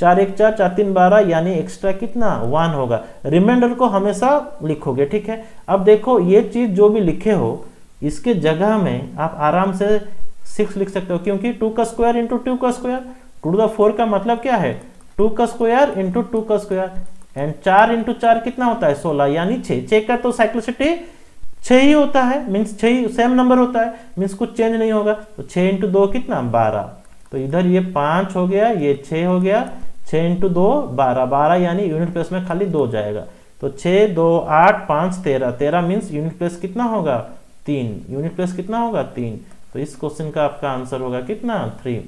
4 1 4 4 3 12 यानी एक्स्ट्रा कितना 1 होगा, रिमाइंडर को हमेशा लिखोगे। ठीक है, अब देखो ये चीज जो भी लिखे हो इसके जगह में आप आराम से 6 लिख सकते हो, क्योंकि 2 का स्क्वायर इंटू 2 का स्क्वायर, 2 to the 4 का मतलब क्या है 2 का स्क्वायर इंटू 2 का स्क्वायर, एंड 4 इंटू 4 कितना होता है 16, यानी 6, 6 का तो साइक्लिसिटी 6 ही होता है, मीन्स 6 ही सेम नंबर होता है, मीन्स कुछ चेंज नहीं होगा। तो 6 इंटू 2 कितना 12, तो इधर ये 5 हो गया, ये 6 हो गया, 6 इंटू 2 12, 12 यानी यूनिट प्लेस में खाली 2 जाएगा, तो 6 2 8 5 13, 13 मीन्स यूनिट प्लेस कितना होगा 3, यूनिट प्लेस कितना होगा 3, तो इस क्वेश्चन का आपका आंसर होगा कितना 3।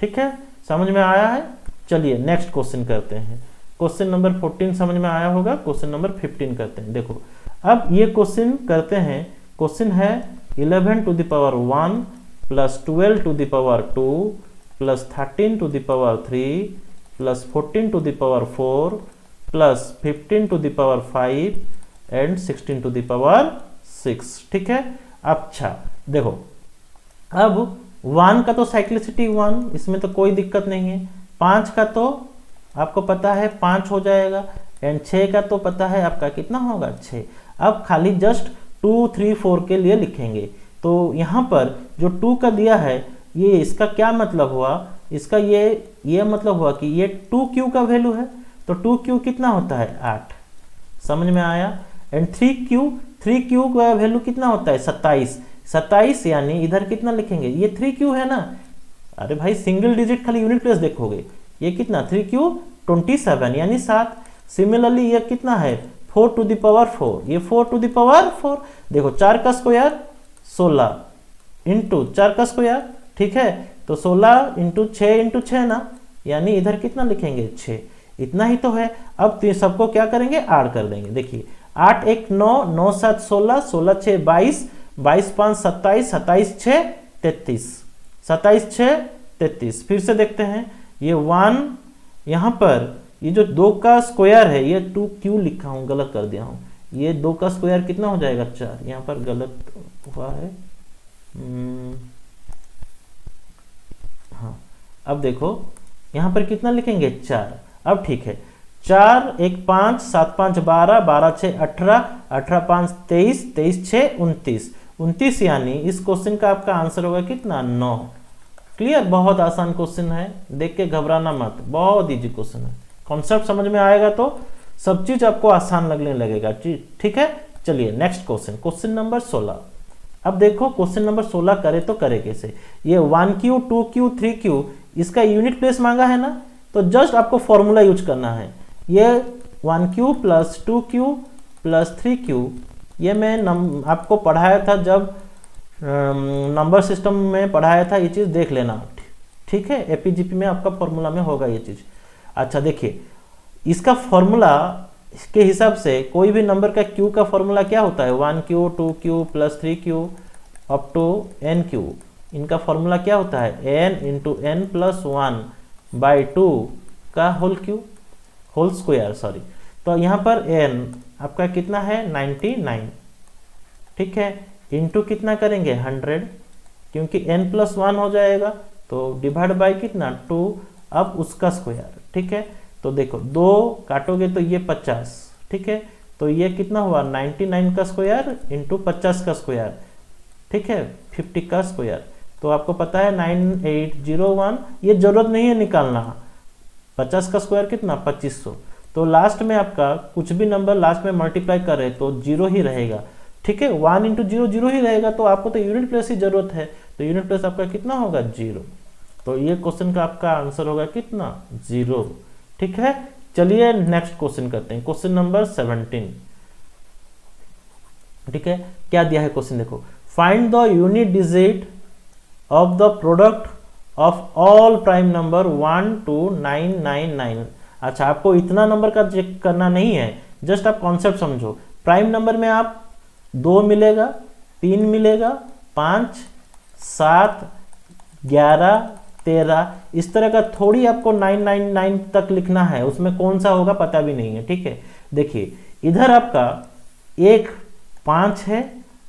ठीक है, समझ में आया है। चलिए नेक्स्ट क्वेश्चन करते हैं, क्वेश्चन नंबर 14 समझ में आया होगा, क्वेश्चन नंबर 15 करते हैं। देखो अब ये क्वेश्चन करते हैं, क्वेश्चन है 11 to the power 1 plus 12 to the power 2 plus 13 to the power 3 plus 14 to the power 4 plus 15 to the power 5 and 16 to the power 6। ठीक है, अच्छा देखो अब 1 का तो साइक्लिसिटी 1, इसमें तो कोई दिक्कत नहीं है, 5 का तो आपको पता है 5 हो जाएगा, एंड 6 का तो पता है आपका कितना होगा 6। अब खाली जस्ट 2 3 4 के लिए लिखेंगे, तो यहाँ पर जो 2 का दिया है ये, इसका क्या मतलब हुआ, इसका ये मतलब हुआ कि ये 2q का वैल्यू है, तो 2q कितना होता है 8, समझ में आया। एंड 3q का वैल्यू कितना होता है 27, यानी इधर कितना लिखेंगे, ये 3q है ना, अरे भाई सिंगल डिजिट खाली यूनिट प्लेस देखोगे, ये कितना 3q 27 यानी 7। सिमिलरली ये कितना है 4 to the power 4, ये 4 to the poवर 4, देखो 4 का स्क्वायर 16 इंटू 4 का स्क्वायर, ठीक है, तो 16 इंटू 6 ना, यानी इधर कितना लिखेंगे 6, इतना ही तो है। अब सबको क्या करेंगे ऐड कर देंगे, देखिए 8 एक 9, 9 7 16, 16 6 22, 22 5 27, 27 6 33, 27 6 33। फिर से देखते हैं ये 1, यहाँ पर ये जो 2 का स्क्वायर है ये 2q लिखा हूँ, गलत कर दिया हूँ, ये 2 का स्क्वायर कितना हो जाएगा 4, यहाँ पर गलत हुआ है। हाँ, अब देखो यहाँ पर कितना लिखेंगे 4, अब ठीक है 4 1 5, 7 5 12, 12 6 18, 18 5 23, 23 6 29, 29 यानी इस क्वेश्चन का आपका आंसर होगा कितना 9। क्लियर, बहुत आसान क्वेश्चन है, देख के घबराना मत, बहुत इजी क्वेश्चन है, कॉन्सेप्ट समझ में आएगा तो सब चीज आपको आसान लगने लगेगा। ठीक है, चलिए नेक्स्ट क्वेश्चन, क्वेश्चन नंबर 16। अब देखो क्वेश्चन नंबर 16 करे तो करे कैसे, ये 1q 2q 3q इसका यूनिट प्लेस मांगा है ना, तो जस्ट आपको फॉर्मूला यूज करना है। ये 1q plus 2q plus 3q, ये मैं आपको पढ़ाया था जब नंबर सिस्टम में पढ़ाया था, ये चीज़ देख लेना, ठीक है, एपीजीपी में आपका फॉर्मूला में होगा ये चीज़। अच्छा देखिए इसका फॉर्मूला के हिसाब से कोई भी नंबर का q का फॉर्मूला क्या होता है 1q 2q plus 3q up to nq, इनका फॉर्मूला क्या होता है n इंटू एन प्लस 1/2 का होल स्क्वायर, सॉरी। तो यहाँ पर n आपका कितना है 99, ठीक है, इंटू कितना करेंगे 100, क्योंकि n प्लस 1 हो जाएगा, तो डिवाइड बाय कितना 2, अब उसका स्क्वायर, ठीक है। तो देखो 2 काटोगे तो ये 50, ठीक है, तो ये कितना हुआ 99 का स्क्वायर इंटू 50 का स्क्वायर, ठीक है 50 का स्क्वायर, तो आपको पता है 9801, ये जरूरत नहीं है निकालना, 50 का स्क्वायर कितना 2500, तो लास्ट में आपका कुछ भी नंबर लास्ट में मल्टीप्लाई कर रहे तो 0 ही रहेगा, ठीक है, 1 इंटू 0 ही रहेगा, तो आपको तो यूनिट प्लेस की जरूरत है, तो यूनिट प्लेस आपका कितना होगा 0, तो ये क्वेश्चन का आपका आंसर होगा कितना 0। ठीक है, चलिए नेक्स्ट क्वेश्चन करते हैं, क्वेश्चन नंबर 17। ठीक है, क्या दिया है क्वेश्चन, देखो find the unit digit of the product of all prime number 1 to 999। अच्छा आपको इतना नंबर का चेक करना नहीं है, जस्ट आप कॉन्सेप्ट समझो, प्राइम नंबर में आप 2 मिलेगा, 3 मिलेगा, 5 7 11 13, इस तरह का थोड़ी आपको 999 तक लिखना है, उसमें कौन सा होगा पता भी नहीं है। ठीक है, देखिए इधर आपका एक 5 है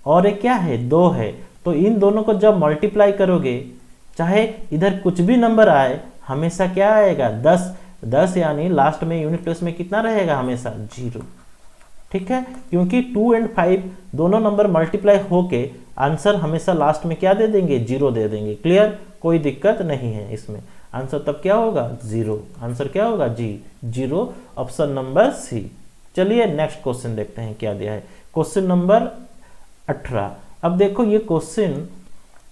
और एक क्या है 2 है, तो इन दोनों को जब मल्टीप्लाई करोगे, चाहे इधर कुछ भी नंबर आए, हमेशा क्या आएगा 10 10, यानी लास्ट में यूनिट प्लेस में कितना रहेगा हमेशा 0, ठीक है, क्योंकि 2 एंड 5 दोनों नंबर मल्टीप्लाई होके आंसर हमेशा लास्ट में क्या दे देंगे, जीरो दे देंगे। क्लियर, कोई दिक्कत नहीं है इसमें। आंसर तब क्या होगा, जीरो। आंसर क्या होगा जी, जीरो, ऑप्शन नंबर सी। चलिए नेक्स्ट क्वेश्चन देखते हैं क्या दिया है। Question number 18। अब देखो ये question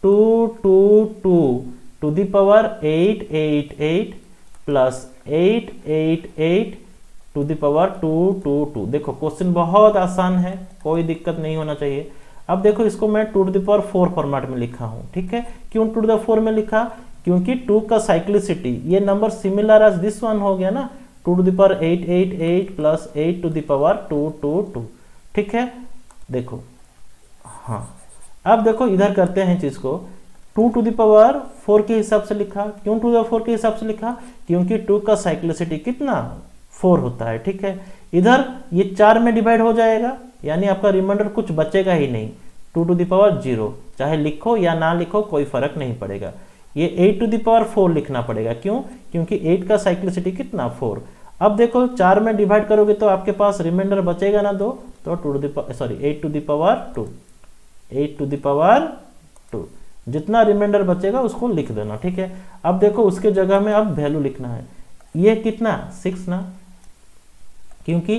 2 to the power 888 plus 888 to the power 222। देखो क्वेश्चन बहुत आसान है, कोई दिक्कत नहीं होना चाहिए। अब देखो इसको मैं 2 to the power 4 फॉर्मेट में लिखा हूं, ठीक है। क्यों 2 to the 4 में लिखा, क्योंकि 2 का साइक्लिसिटी, ये number similar as this one हो गया ना, 2 to the power 888 plus 8 to the power 222, ठीक है। देखो हाँ, अब देखो इधर करते हैं चीज को, 2 to the power 4 के हिसाब से लिखा। क्यों 2 to the 4 के हिसाब से लिखा, क्योंकि 2 का साइक्लिसिटी कितना 4 होता है, ठीक है। इधर ये 4 में डिवाइड हो जाएगा, यानी आपका रिमाइंडर कुछ बचेगा ही नहीं, 2 to the power 0। चाहे लिखो या ना लिखो कोई फर्क नहीं पड़ेगा। ये 8 to the power 4 लिखना पड़ेगा, क्यों, क्योंकि 8 का साइक्लिसिटी कितना 4। अब देखो 4 में डिवाइड करोगे तो आपके पास रिमाइंडर बचेगा ना 2, तो 8 to the power 2, जितना रिमाइंडर बचेगा उसको लिख देना, ठीक है। अब देखो उसके जगह में अब वैल्यू लिखना है। ये कितना 6 ना, क्योंकि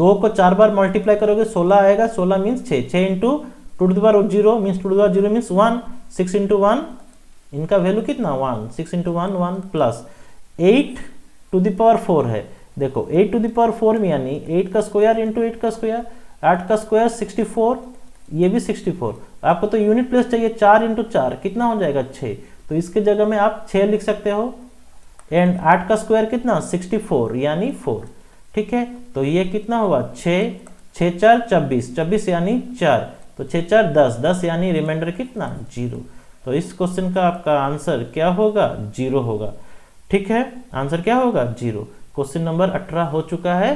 2 को 4 बार मल्टीप्लाई करोगे 16 आएगा, 16 means 6, 6 into 2 to the power 0 means 2 to the power 0 means 1, 6 into 1, इनका वैल्यू कितना 1, 6 into 1 1, plus 8 to the power 4 है। देखो 8 to the power 4 में यानी 8 का स्क्वायर इंटू 8 का स्क्वायर, 8 का स्क्वायर 64, ये भी 64। आपको तो यूनिट प्लेस चाहिए, 4 into 4 कितना हो जाएगा 6, तो इसके जगह में आप 6 लिख सकते हो। एंड 8 का स्क्वायर कितना 64 यानी 4, ठीक है। तो ये कितना हुआ 6 6 4 24 24 यानी 4, तो 6 4 10 10 यानी रिमाइंडर कितना 0। तो इस क्वेश्चन का आपका आंसर क्या होगा, 0 होगा, ठीक है। आंसर क्या होगा, 0। क्वेश्चन नंबर 18 हो चुका है।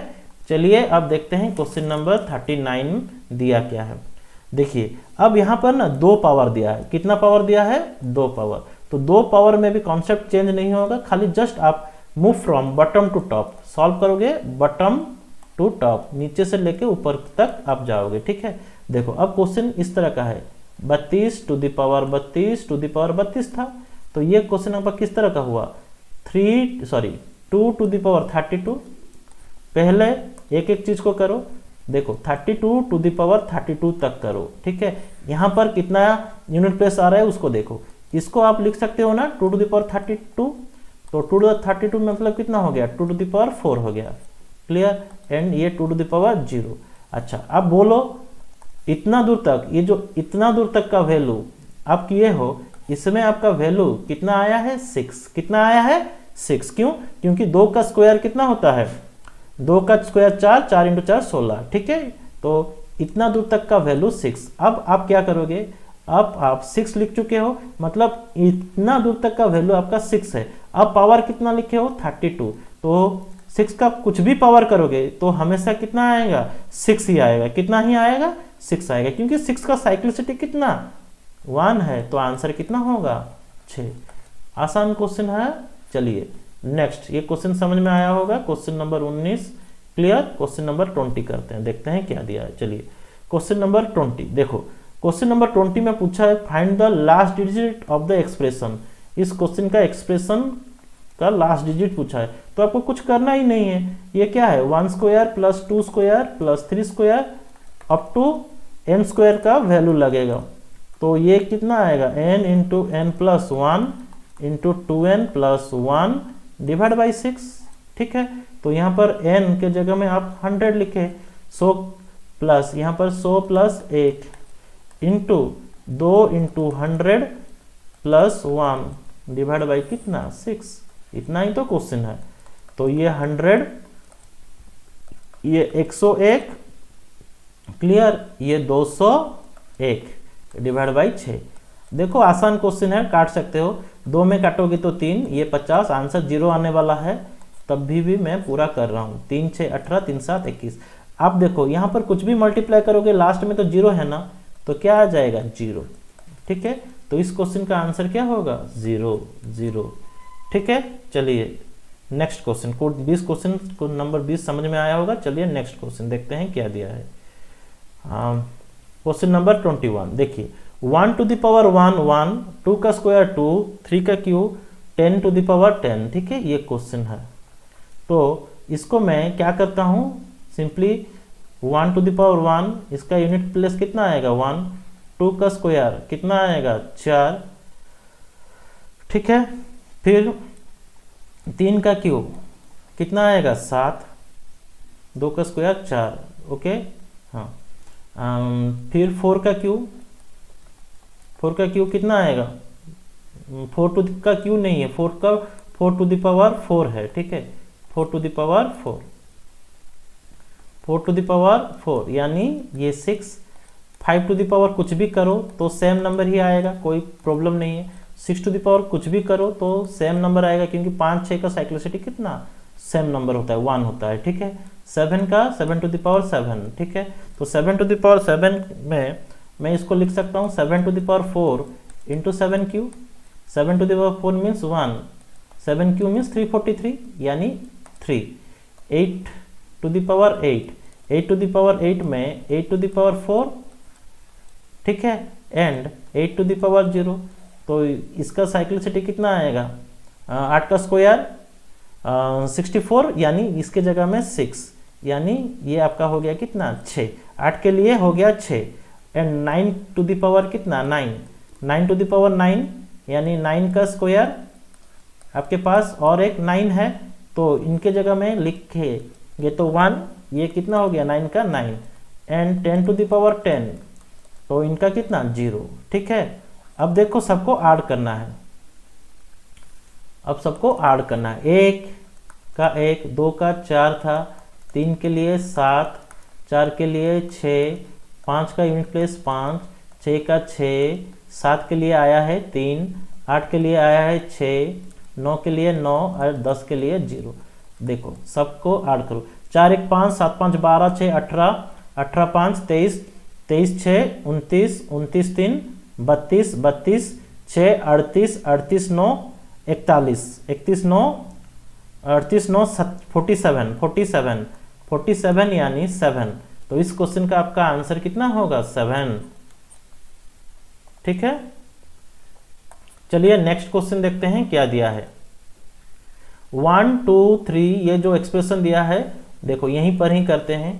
चलिए अब देखते हैं क्वेश्चन नंबर 39 दिया क्या है। देखिए अब यहाँ पर ना 2 पावर दिया है, कितना पावर दिया है 2 पावर। तो 2 पावर में भी कॉन्सेप्ट चेंज नहीं होगा, खाली जस्ट आप move from bottom to top solve करोगे, बॉटम टू टॉप, नीचे से लेके ऊपर तक आप जाओगे, ठीक है। देखो अब क्वेश्चन इस तरह का है, 32 to the power 32 था, तो ये क्वेश्चन आपका किस तरह का हुआ 2 to the power 32। पहले एक एक चीज को करो, देखो 32 to the power 32 तक करो, ठीक है। यहाँ पर कितना यूनिट प्लेस आ रहा है उसको देखो, इसको आप लिख सकते हो ना 2 to the power 32, तो 2 to the 32 मतलब कितना हो गया 2 to the power 4 हो गया, क्लियर। एंड ये 2 to the power 0। अच्छा अब बोलो इतना दूर तक, ये जो इतना दूर तक का वैल्यू आप किए हो, इसमें आपका वैल्यू कितना आया है 6, कितना आया है 6। क्यों, क्योंकि 2 का स्क्वायर कितना होता है, 2 का स्क्वायर 4, 4 into 4 16, ठीक है। तो इतना दूर तक का वैल्यू 6। अब आप क्या करोगे, अब आप 6 लिख चुके हो, मतलब इतना दूर तक का वैल्यू आपका 6 है। अब पावर कितना लिखे हो 32, तो 6 का कुछ भी पावर करोगे तो हमेशा कितना आएगा 6 ही आएगा, कितना ही आएगा 6 आएगा, क्योंकि 6 का साइक्लिसिटी कितना 1 है। तो आंसर कितना होगा 6। आसान क्वेश्चन है। चलिए नेक्स्ट, ये क्वेश्चन समझ में आया होगा, question number 19 clear. Question number 20 करते हैं, देखते हैं क्या दिया है। चलिए क्वेश्चन नंबर 20, देखो क्वेश्चन नंबर 20 में पूछा है find the last digit of the expression. इस क्वेश्चन का एक्सप्रेशन का लास्ट डिजिट पूछा है, तो आपको कुछ करना ही नहीं है। ये क्या है 1 square plus 2 square plus 3 square up to n square का वैल्यू लगेगा, तो ये कितना आएगा n into n plus 1 into 2n plus 1 divide by 6, ठीक है। तो यहाँ पर n के जगह में आप 100 लिखे, 100 प्लस यहाँ पर 100 plus 1 into 2 into 100 plus 1 divide by कितना 6, इतना ही तो क्वेश्चन है। तो ये 100, ये 101, क्लियर, ये 201 डिवाइड बाई 6। देखो आसान क्वेश्चन है, काट सकते हो, 2 में काटोगे तो 3, ये 50, आंसर 0 आने वाला है, तब भी मैं पूरा कर रहा हूँ। 3 6 18 3 7 21। आप देखो यहाँ पर कुछ भी मल्टीप्लाई करोगे लास्ट में तो 0 है ना, तो क्या आ जाएगा 0, ठीक है। तो इस क्वेश्चन का आंसर क्या होगा 0 0, ठीक है। चलिए नेक्स्ट क्वेश्चन, क्वेश्चन नंबर 20 समझ में आया होगा। चलिए नेक्स्ट क्वेश्चन देखते हैं क्या दिया है। क्वेश्चन नंबर 21, देखिए 1 टू द पावर 1 1, 2 का स्क्वायर 2, 3 का क्यूब, 10 टू द पावर 10। ठीक है, ये क्वेश्चन है। तो इसको मैं क्या करता हूँ, सिंपली 1 टू द पावर 1, इसका यूनिट प्लेस कितना आएगा 1, 2 का स्क्वायर कितना आएगा 4, ठीक है, फिर 3 का क्यूब कितना आएगा 7, 2 का स्क्वायर 4, ओके, हाँ, फिर 4 का क्यूब कितना आएगा, 4 टू का क्यूब नहीं है, 4 टू द पावर 4 है, ठीक है, 4 टू द पावर 4 यानी ये 6, 5 टू द पावर कुछ भी करो तो सेम नंबर ही आएगा, कोई प्रॉब्लम नहीं है। 6 टू द पावर कुछ भी करो तो सेम नंबर आएगा, क्योंकि 5 6 का साइक्लिसिटी कितना सेम नंबर होता है, 1 होता है, ठीक है। 7 का 7 टू द पावर 7, ठीक है, तो 7 टू द पावर 7 में मैं इसको लिख सकता हूँ 7 to the power 4 into 7 cube, 7 to the power 4 means 1, 7 cube means 343 यानी 3, 8 to the power 8, 8 to the power 8 में 8 टू द पावर 4, ठीक है, एंड 8 टू द पावर 0, तो इसका साइक्लिसिटी कितना आएगा 8 का स्क्वायर 64 यानी इसके जगह में 6, यानी ये आपका हो गया कितना 6, 8 के लिए हो गया 6, एंड 9 टू द पावर कितना 9, 9 टू द पावर 9 यानी 9 का स्क्वायर आपके पास और एक 9 है, तो इनके जगह में लिखे ये तो 1, ये कितना हो गया 9 का 9, एंड 10 टू द पावर 10 तो इनका कितना 0, ठीक है। अब देखो सबको ऐड करना है, अब सबको ऐड करना है, 1 का 1, 2 का 4 था, 3 के लिए 7, 4 के लिए 6, 5 का यूनिट प्लेस 5, 6 का 6, 7 के लिए आया है 3, 8 के लिए आया है 6, 9 के लिए 9 और 10 के लिए 0। देखो सबको ऐड करो, 4 1 5, 7 5 12, 6 18, 18 5 23, 23 6 29, 29 3 32, 32 6 38 39 41 9 38 9 47 यानी 7, तो इस क्वेश्चन का आपका आंसर कितना होगा 7, ठीक है। चलिए नेक्स्ट क्वेश्चन देखते हैं क्या दिया है। 1 2 3 ये जो एक्सप्रेशन दिया है देखो यहीं पर ही करते हैं।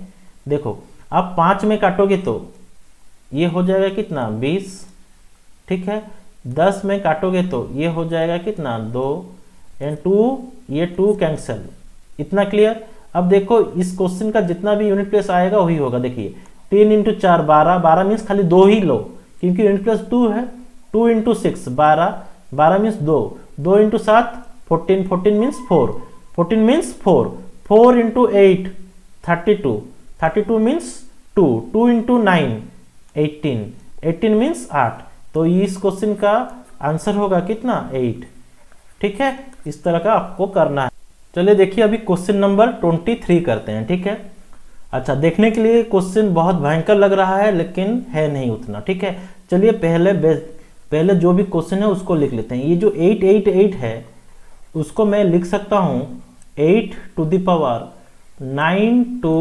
देखो आप 5 में काटोगे तो ये हो जाएगा कितना 20, ठीक है, 10 में काटोगे तो ये हो जाएगा कितना 2, एंड 2 ये 2 कैंसिल, इतना क्लियर। अब देखो इस क्वेश्चन का जितना भी यूनिट प्लेस आएगा वही होगा। देखिए 3 इंटू 4 12, 12 मीन्स खाली 2 ही लो क्योंकि यूनिट प्लेस 2 है, 2 into 6 12, 12 means 2, 2 into 7 14, 14 means 4, 14 means 4, 4 into 8 32, 32 means 2, 2 into 9 18, 18 means 8, तो इस क्वेश्चन का आंसर होगा कितना 8, ठीक है। इस तरह का आपको करना है। चलिए देखिए अभी क्वेश्चन नंबर 23 करते हैं, ठीक है। अच्छा देखने के लिए क्वेश्चन बहुत भयंकर लग रहा है लेकिन है नहीं उतना, ठीक है। चलिए पहले जो भी क्वेश्चन है उसको लिख लेते हैं। ये जो 8 8 8 है उसको मैं लिख सकता हूँ 8 टू द पावर 9 2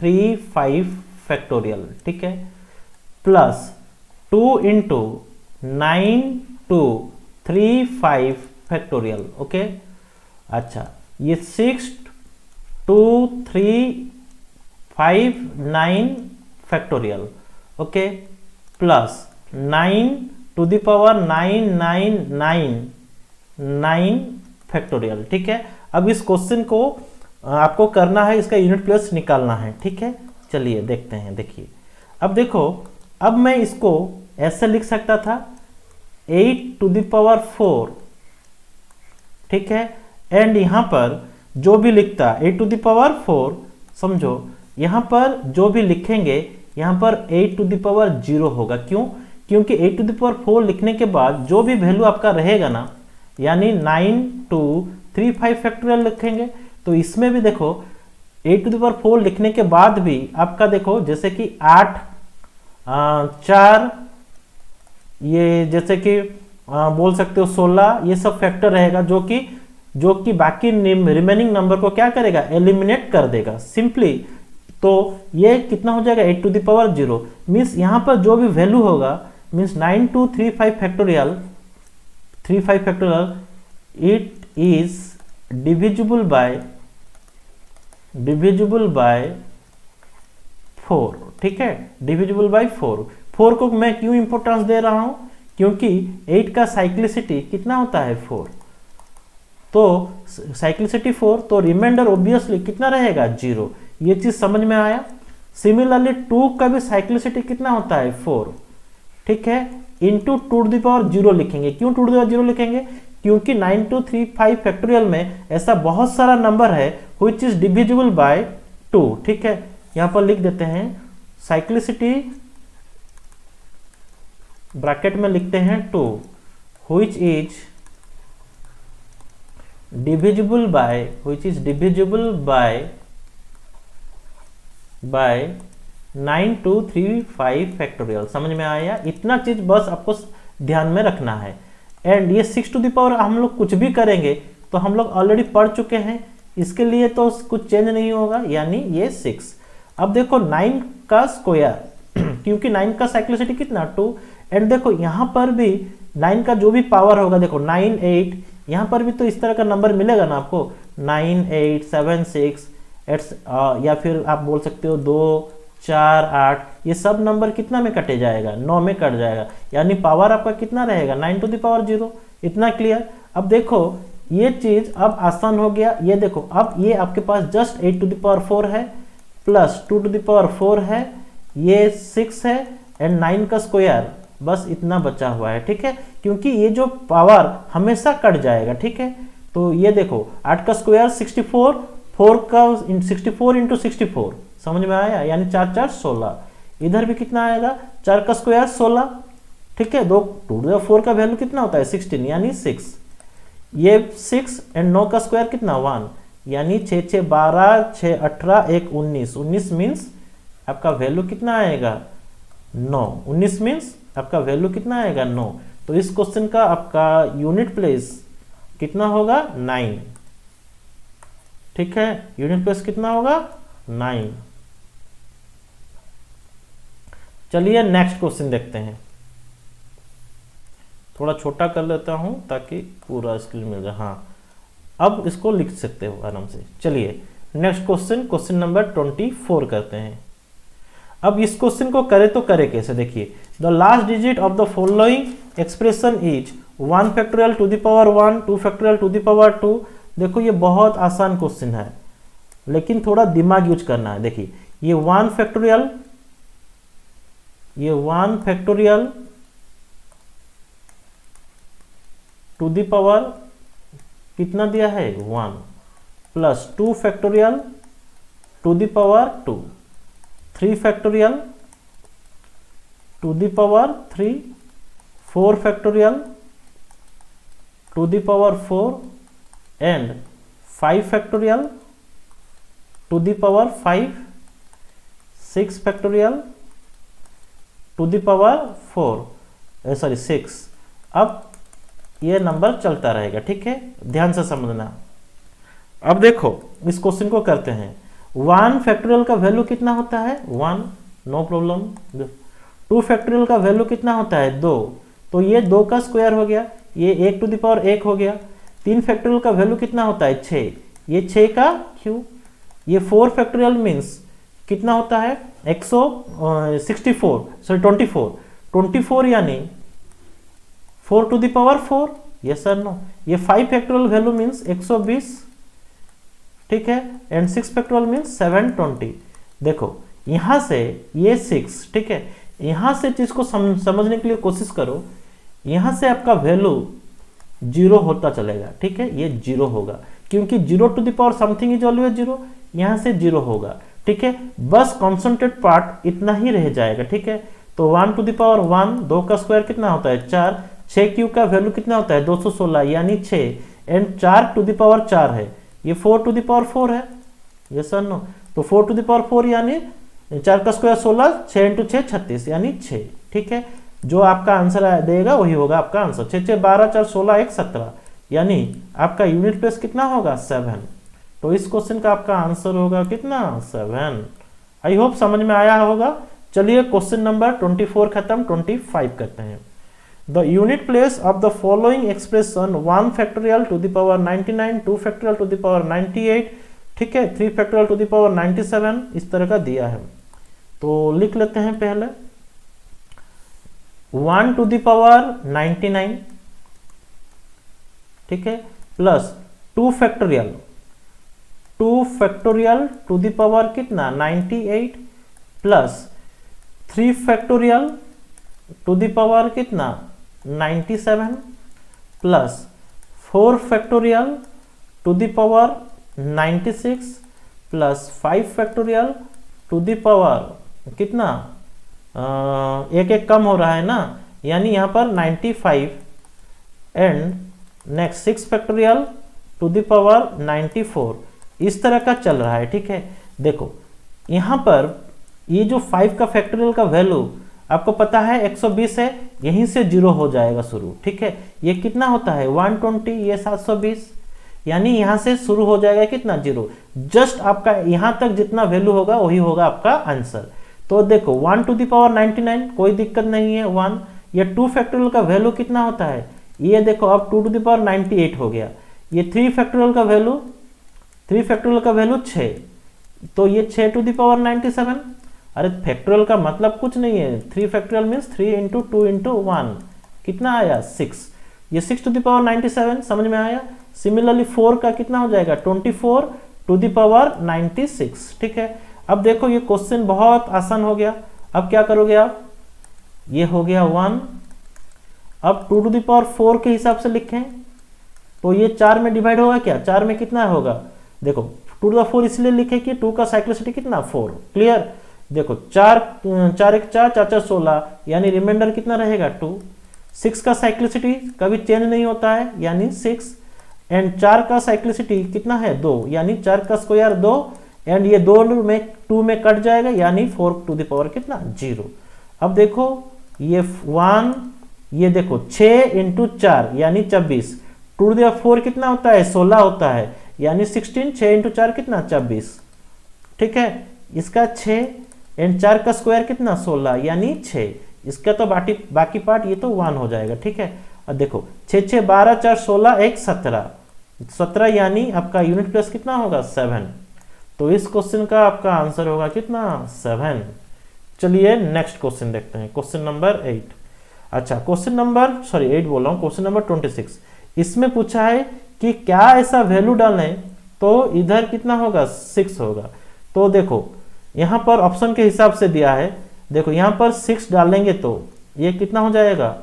3 5 फैक्टोरियल, ठीक है, प्लस 2 इंटू 9 2 3 5 फैक्टोरियल, ओके। अच्छा ये 6 2 3 5 9 factorial, okay, plus 9 to the power 9 9 9 9 factorial, ठीक है। अब इस क्वेश्चन को आपको करना है, इसका यूनिट प्लेस निकालना है, ठीक है। चलिए देखते हैं। देखिए अब देखो, अब मैं इसको ऐसे लिख सकता था 8 टू द पावर 4, ठीक है, एंड यहाँ पर जो भी लिखता 8 टू द पावर 4, समझो यहाँ पर जो भी लिखेंगे यहाँ पर 8 टू द पावर 0 होगा। क्यों? क्योंकि 8 टू द पावर 4 लिखने के बाद जो भी वैल्यू आपका रहेगा ना, यानी 9 टू 3 5 फैक्टोरियल लिखेंगे, तो इसमें भी देखो 8 टू द पावर 4 लिखने के बाद भी आपका देखो जैसे कि 8 4, ये जैसे कि बोल सकते हो 16, ये सब फैक्टर रहेगा जो कि बाकी रिमेनिंग नंबर को क्या करेगा, एलिमिनेट कर देगा सिंपली। तो ये कितना हो जाएगा 8 टू द पावर 0 मीन्स यहाँ पर जो भी वैल्यू होगा means 9235 factorial it is divisible by 4। ठीक है, divisible by 4। 4 को मैं क्यों इंपोर्टेंस दे रहा हूं, क्योंकि 8 का साइक्लिसिटी कितना होता है 4, तो साइक्लिसिटी 4, तो रिमाइंडर ऑब्वियसली कितना रहेगा 0। ये चीज समझ में आया। सिमिलरली 2 का भी साइक्लिसिटी कितना होता है 4, ठीक है, इंटू 2 to the power 0 लिखेंगे। क्यों 2 to the power 0 लिखेंगे, क्योंकि 9235 फैक्टोरियल में ऐसा बहुत सारा नंबर है व्हिच इज डिविजिबल बाय 2। ठीक है, यहां पर लिख देते हैं साइक्लिसिटी ब्रैकेट में लिखते हैं 2 which is divisible by 9235 factorial. समझ में आया? इतना चीज बस आपको ध्यान में रखना है। एंड ये 6 to the power हम लोग कुछ भी करेंगे तो हम लोग ऑलरेडी पढ़ चुके हैं, इसके लिए तो कुछ चेंज नहीं होगा, यानी ये 6। अब देखो 9 का स्क्वायर, क्योंकि 9 का साइक्लिसिटी कितना 2, एंड देखो यहाँ पर भी 9 का जो भी पावर होगा, देखो 9, 8, यहाँ पर भी तो इस तरह का नंबर मिलेगा ना आपको 9, 8, 7, 6 या फिर आप बोल सकते हो 2, 4, 8, ये सब नंबर कितना में कटे जाएगा 9 में कट जाएगा, यानी पावर आपका कितना रहेगा 9 to the power 0। इतना क्लियर? अब देखो ये चीज अब आसान हो गया। ये देखो अब ये आपके पास जस्ट 8 to the power 4 है, प्लस 2 to the power 4 है, ये 6 है, एंड 9 का स्क्वायर, बस इतना बचा हुआ है। ठीक है, क्योंकि ये जो पावर हमेशा कट जाएगा। ठीक है, तो ये देखो 8 का स्क्वायर 64, 4 का 64 इंटू 64, समझ में आया, यानी 4, 4, 16। इधर भी कितना आएगा 4 का स्क्वायर 16, ठीक है, 2 to the power 4 का वैल्यू कितना होता है 16, यानी 6, ये 6, एंड 9 का स्क्वायर कितना 1, यानी 6, 6, 12, 6, 18, 1, 19। 19 मीन्स आपका वैल्यू कितना आएगा 9, 19 मीन्स आपका वैल्यू कितना आएगा 9। तो इस क्वेश्चन का आपका यूनिट प्लेस कितना होगा 9। ठीक है, यूनिट प्लेस कितना होगा 9। चलिए नेक्स्ट क्वेश्चन देखते हैं। थोड़ा छोटा कर लेता हूं ताकि पूरा स्क्रीन मिल जाए। हाँ, अब इसको लिख सकते हो आराम से। चलिए नेक्स्ट क्वेश्चन, क्वेश्चन नंबर 24 करते हैं। अब इस क्वेश्चन को करें तो करें कैसे, देखिए। The last digit of the following expression is 1 factorial to the power 1, 2 factorial to the power 2। देखो ये बहुत आसान क्वेश्चन है, लेकिन थोड़ा दिमाग यूज करना है। देखिए ये 1 factorial to the power कितना दिया है 1, plus 2 factorial to the power 2, 3 factorial to the power 3, 4 factorial to the power 4, and 5 factorial to the power 5, 6 factorial to the power 6। अब ये नंबर चलता रहेगा। ठीक है, ध्यान से समझना। अब देखो इस क्वेश्चन को करते हैं। 1 factorial का वैल्यू कितना होता है 1, नो प्रॉब्लम। 2 factorial का वैल्यू कितना होता है 2, तो ये 2 का स्क्वायर हो गया, ये 1 to the power 1 हो गया। 3 factorial का वैल्यू कितना होता है 6, ये 6 का क्यू। ये 4 factorial मीन्स कितना होता है 24, यानी 4 to the power 4, यस और नो। ये 5 factorial वैल्यू मीन्स 120, ठीक है, एंड 6 factorial मीन्स 720। देखो यहां से ये 6, ठीक है, यहां से चीज को समझने के लिए कोशिश करो। यहां से आपका वैल्यू 0 होता चलेगा। ठीक है, ये 0 होगा, क्योंकि 0 to the power something is always 0, यहाँ से 0 होगा। ठीक है, बस कॉन्सेंट्रेट पार्ट इतना ही रह जाएगा। ठीक है, तो 1 to the power 1, 2 का स्क्वायर कितना होता है 4, 6 का वैल्यू कितना होता है 216, यानी 6, एंड 4 to the power 4 है, ये 4 to the power 4 है, यस और नो। तो 4 to the power 4 यानी 4 का स्क्वायर 16, 6 into 6, 36, यानी 6। ठीक है, जो आपका आंसर देगा वही होगा आपका आंसर। 6, 6, 12, 4, 16, 1, 17, यानी आपका यूनिट प्लेस कितना होगा 7। तो इस क्वेश्चन का आपका आंसर होगा कितना 7। आई होप समझ में आया होगा। चलिए क्वेश्चन नंबर 24 खत्म, 25 करते हैं। The unit place of the following expression 1 factorial to the power 99, 2 factorial to the power 98, ठीक है, 3 फैक्टोरियल टू द पावर 97 इस तरह का दिया है। तो लिख लेते हैं पहले 1 टू द पावर 99, ठीक है, plus 2 factorial to the power कितना 98 plus 3 factorial to the power कितना 97 plus 4 factorial to the power 96 plus 5 factorial to the power कितना, एक एक कम हो रहा है ना, यानी यहाँ पर 95 and next 6 factorial to the power 94 इस तरह का चल रहा है। ठीक है, देखो यहाँ पर ये जो 5 का फैक्टोरियल का वैल्यू आपको पता है 120 है, यहीं से जीरो हो जाएगा शुरू, ठीक है, ये कितना होता है 120, ये 720, यानी यहाँ से शुरू हो जाएगा कितना जीरो, जस्ट आपका यहाँ तक जितना वैल्यू होगा वही होगा आपका आंसर। तो देखो 1 टू द पावर 99 कोई दिक्कत नहीं है 1, ये 2 फैक्टोरियल का वैल्यू कितना होता है, ये देखो अब 2 टू द पावर 98 हो गया, ये 3 फैक्टोरियल का वैल्यू 6, तो ये 6 टू द पावर 97, अरे फैक्टोरियल का मतलब कुछ नहीं है, 3 फैक्टोरियल मीन्स 3 इंटू 2 इंटू 1 कितना आया 6, ये 6 टू द पावर 97 समझ में आया। सिमिलरली 4 का कितना हो जाएगा 24 टू द पावर 96, ठीक है। अब देखो ये क्वेश्चन बहुत आसान हो गया, अब क्या करोगे आप, ये हो गया 1, अब 2 टू द पावर 4 के हिसाब से लिखें तो ये 4 में डिवाइड होगा क्या, 4 में कितना होगा, देखो 2 टू द 4 इसलिए लिखे कि 2 का साइक्लिसिटी कितना 4, क्लियर, देखो 4 4 1 4 4 4 16, यानी रिमाइंडर कितना रहेगा 2, 6 का साइक्लिसिटी कभी चेंज नहीं होता है यानी 6, एंड 4 का साइक्लिसिटी कितना है 2, यानी 4 का स्क्वायर 2, एंड ये 2 में कट जाएगा यानी 4 टू द पावर कितना 0। अब देखो ये 1, ये देखो 6 इंटू 4 यानी 24, 2 टू द पावर 4 कितना होता है 16 होता है यानी 16, 6 इंटू 4 कितना 24, ठीक है, इसका 6 एंड 4 का स्क्वायर कितना 16 यानी 6, इसका तो बाकी पार्ट ये तो 1 हो जाएगा, ठीक है। और देखो 6 6 12 4 16 1 17 यानी आपका यूनिट प्लेस कितना होगा 7, तो इस क्वेश्चन का आपका आंसर होगा कितना 7। चलिए नेक्स्ट क्वेश्चन देखते हैं, क्वेश्चन नंबर 8, अच्छा क्वेश्चन नंबर सॉरी 8 बोल रहा हूँ, क्वेश्चन नंबर 26। इसमें पूछा है कि क्या ऐसा वैल्यू डालें तो इधर कितना होगा 6 होगा। तो देखो यहाँ पर ऑप्शन के हिसाब से दिया है, देखो यहाँ पर 6 डालेंगे तो ये कितना हो जाएगा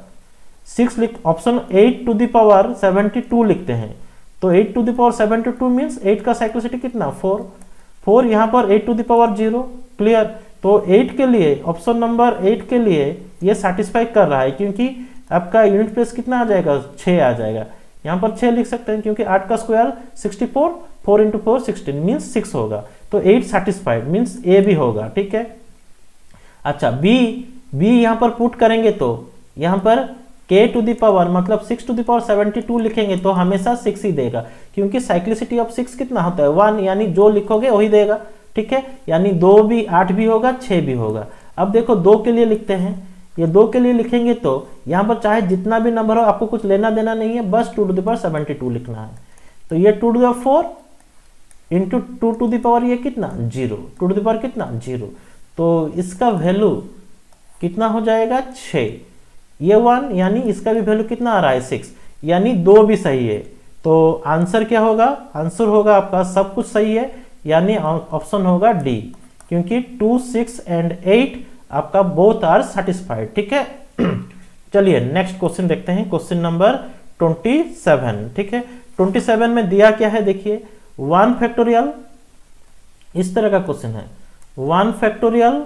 6, ऑप्शन 8 टू द पावर 72 लिखते हैं, तो 8 टू द पावर 72 मीन्स 8 का साइक्लिसिटी कितना 4, यहाँ पर 8 टू द पावर 0, क्लियर। तो 8 के लिए ऑप्शन नंबर 8 के लिए ये सेटिस्फाई कर रहा है क्योंकि आपका यूनिट प्लेस कितना आ जाएगा 6 आ जाएगा, यहाँ पर 6 लिख सकते हैं क्योंकि 8 का स्क्वायर 64, 4 इंटू 4 16 मीन्स 6 होगा, तो 8 सेटिस्फाइड मीन्स ए भी होगा, ठीक है। अच्छा बी यहाँ पर पुट करेंगे तो यहाँ पर k टू द पावर मतलब 6 टू द पावर 72 लिखेंगे तो हमेशा 6 ही देगा क्योंकि साइक्लिसिटी ऑफ 6 कितना होता है 1, यानी जो लिखोगे वही देगा, ठीक है, यानी 2 भी 8 भी होगा 6 भी होगा। अब देखो 2 के लिए लिखते हैं, ये 2 के लिए लिखेंगे तो यहाँ पर चाहे जितना भी नंबर हो आपको कुछ लेना देना नहीं है, बस 2 टू द पावर 72 लिखना है, तो ये 2 to the power 4 into 2 to the power ये कितना 0, 2 टू द पावर कितना 0, तो इसका वैल्यू कितना हो जाएगा 6, ये 1 यानी इसका भी वैल्यू कितना आ रहा है 6, यानी 2 भी सही है, तो आंसर क्या होगा, आंसर होगा आपका सब कुछ सही है यानी ऑप्शन होगा डी, क्योंकि 2 6 एंड 8 आपका बोथ आर सेटिस्फाइड, ठीक है। चलिए नेक्स्ट क्वेश्चन देखते हैं, क्वेश्चन नंबर 27, ठीक है। 27 में दिया क्या है, देखिए 1 फैक्टोरियल इस तरह का क्वेश्चन है, 1 factorial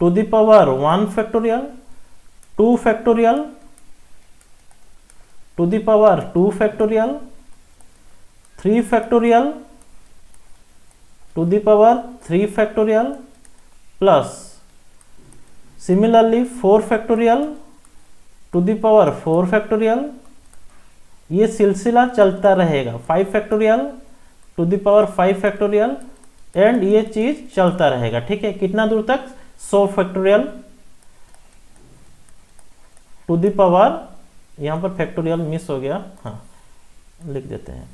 to the power 1 factorial, 2 factorial to the power 2 factorial, 3 factorial to the power 3 factorial plus similarly 4 factorial to the power 4 factorial, ये सिलसिला चलता रहेगा, 5 factorial to the power 5 factorial and ये चीज चलता रहेगा। ठीक है, कितना दूर तक? 100 फैक्टोरियल टू द पावर, यहां पर फैक्टोरियल मिस हो गया, हाँ लिख देते हैं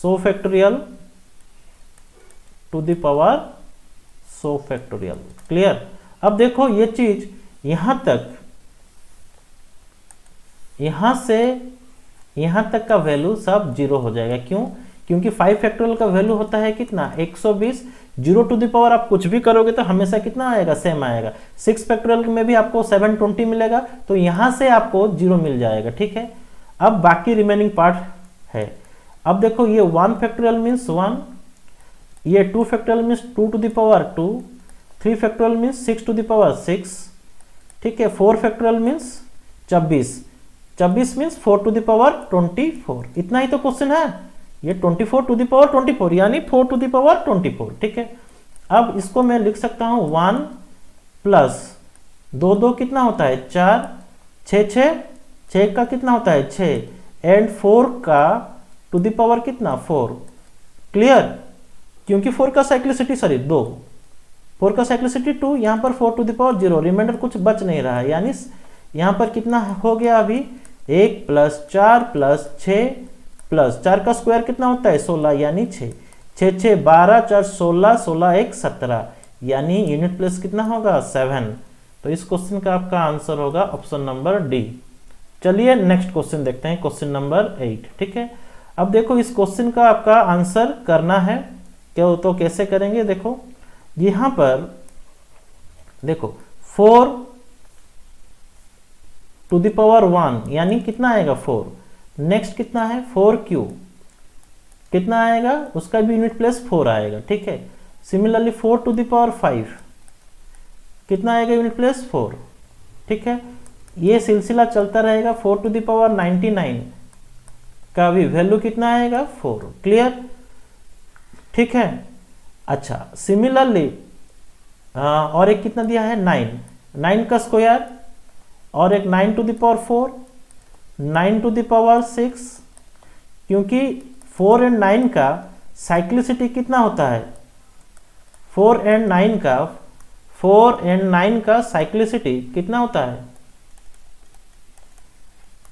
100 factorial to the power 100 factorial. Clear? अब देखो ये चीज यहां तक, यहां से यहां तक का वैल्यू सब जीरो हो जाएगा। क्यों? क्योंकि 5 फैक्टोरियल का वैल्यू होता है कितना? 120। 0 टू द पावर आप कुछ भी करोगे तो हमेशा कितना आएगा? सेम आएगा। 6 फैक्टोरियल में भी आपको 720 मिलेगा, तो यहां से आपको 0 मिल जाएगा। ठीक है, अब बाकी रिमेनिंग पार्ट है। अब देखो ये 1 फैक्टोरियल मीन्स 1, ये 2 factorial means 2 to the power 2, 3 factorial means 6 to the power 6, ठीक है, 4 factorial means 24 means 4 to the power 24। इतना ही तो क्वेश्चन है। ये 24 टू द पावर 24 यानी 4 टू द पावर 24। ठीक है, अब इसको मैं लिख सकता हूं 1 प्लस 2 कितना होता है? 4, 6 का कितना होता है? 6 एंड 4 का टू द पावर कितना? 4। क्लियर? क्योंकि 4 का साइक्लिसिटी 2, 4 का साइक्लिसिटी 2, यहां पर 4 टू द पावर 0, रिमाइंडर कुछ बच नहीं रहा है। यानी यहां पर कितना हो गया अभी? 1 प्लस 4 प्लस 6 प्लस 4 का स्क्वायर कितना होता है? 16 यानी 6, 6 6 12 4 16, 16 1 17 यानी यूनिट प्लेस कितना होगा? 7। तो इस क्वेश्चन का आपका आंसर होगा ऑप्शन नंबर डी। चलिए नेक्स्ट क्वेश्चन देखते हैं, क्वेश्चन नंबर 8। ठीक है, अब देखो इस क्वेश्चन का आपका आंसर करना है क्या, तो कैसे करेंगे? देखो यहां पर देखो 4 टू द पावर 1 यानी कितना आएगा? 4। नेक्स्ट कितना है? 4 क्यू कितना आएगा? उसका भी यूनिट प्लेस 4 आएगा। ठीक है, सिमिलरली 4 टू द पावर 5 कितना आएगा? Unit place 4। ठीक है, ये सिलसिला चलता रहेगा। 4 टू द पावर 99 का भी वैल्यू कितना आएगा? 4। क्लियर? ठीक है, अच्छा सिमिलरली और एक कितना दिया है? 9, 9 का स्क्वायर और एक 9 to the power 4, 9 to the power 6, क्योंकि 4 एंड 9 का साइक्लिसिटी कितना होता है? 4 एंड 9 का साइक्लिसिटी कितना होता है?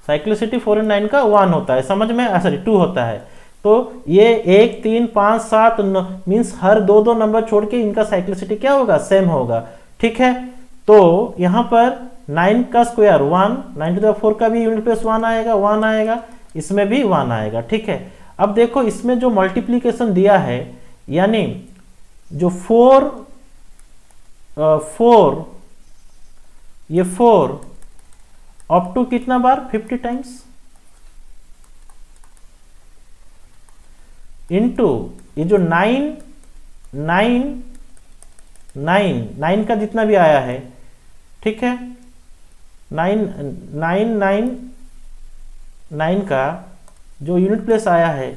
साइक्लिसिटी 4 एंड 9 का 1 होता है, समझ में? सॉरी 2 होता है। तो ये 1 3 5 7 मीन्स हर 2 नंबर छोड़ के इनका साइक्लिसिटी क्या होगा? सेम होगा। ठीक है, तो यहां पर 9 का स्क्वायर 1, 9 टू द 4 का भी यूनिट प्लेस 1 आएगा, इसमें भी 1 आएगा। ठीक है, अब देखो इसमें जो मल्टीप्लीकेशन दिया है, यानी जो 4 अप टू कितना बार? 50 टाइम्स इनटू ये जो 9 का जितना भी आया है, ठीक है, 9 का जो यूनिट प्लेस आया है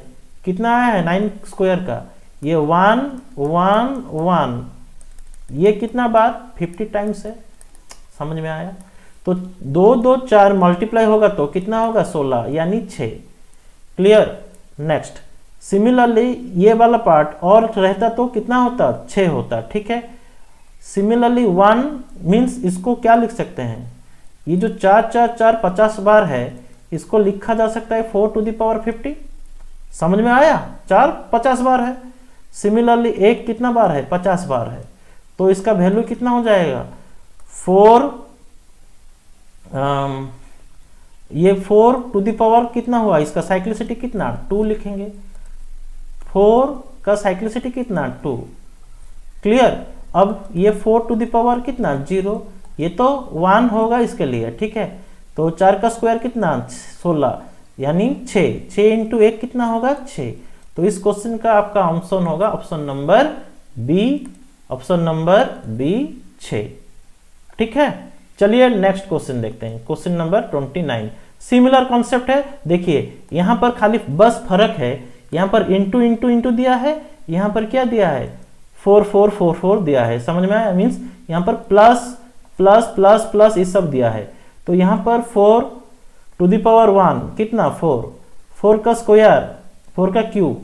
कितना आया है? 9 स्क्वायर का ये 1 1 1 ये कितना बार? 50 टाइम्स है। समझ में आया? तो 2 2 4 मल्टीप्लाई होगा तो कितना होगा? 16 यानी 6। क्लियर? नेक्स्ट सिमिलरली ये वाला पार्ट और रहता तो कितना होता? 6 होता। ठीक है, सिमिलरली 1 मीन्स इसको क्या लिख सकते हैं? ये जो 4 4 4 50 बार है, इसको लिखा जा सकता है 4 टू द पावर 50। समझ में आया? 4 50 बार है। सिमिलरली 1 कितना बार है? 50 बार है, तो इसका वैल्यू कितना हो जाएगा? 4 टू द पावर कितना हुआ? इसका साइक्लिसिटी कितना? 2 लिखेंगे। 4 का साइक्लिसिटी कितना? 2। क्लियर? अब ये 4 टू द पावर कितना? 0, ये तो 1 होगा इसके लिए। ठीक है, तो 4 का स्क्वायर कितना? 16 यानी 6 इंटू 1 कितना होगा? 6। तो इस क्वेश्चन का आपका आंसर होगा ऑप्शन नंबर बी 6। ठीक है, चलिए नेक्स्ट क्वेश्चन देखते हैं, क्वेश्चन नंबर 29। सिमिलर कॉन्सेप्ट है। देखिए यहां पर खाली बस फर्क है, यहां पर इंटू इंटू इंटू दिया है, यहां पर क्या दिया है? 4 4 4 4 दिया है। समझ में आया? मीन्स यहां पर प्लस प्लस प्लस प्लस ये सब दिया है। तो यहाँ पर 4 टू द पावर 1 कितना? 4, 4 का स्क्वायर 4 का क्यूब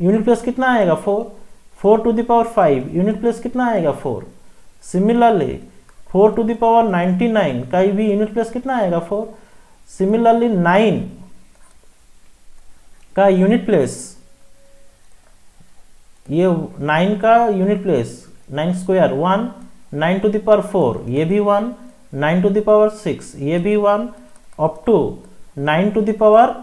यूनिट प्लेस कितना आएगा? 4, 4 to the power 5 unit place कितना आएगा 4। सिमिलरली 4 टू द पावर 99 का भी यूनिट प्लेस कितना आएगा 4। सिमिलरली 9 का यूनिट प्लेस, ये 9 का unit place 9 square 1, 9 to the power 4 ये भी 1, 9 टू द पावर 6 ये भी 1, up to 9 to the power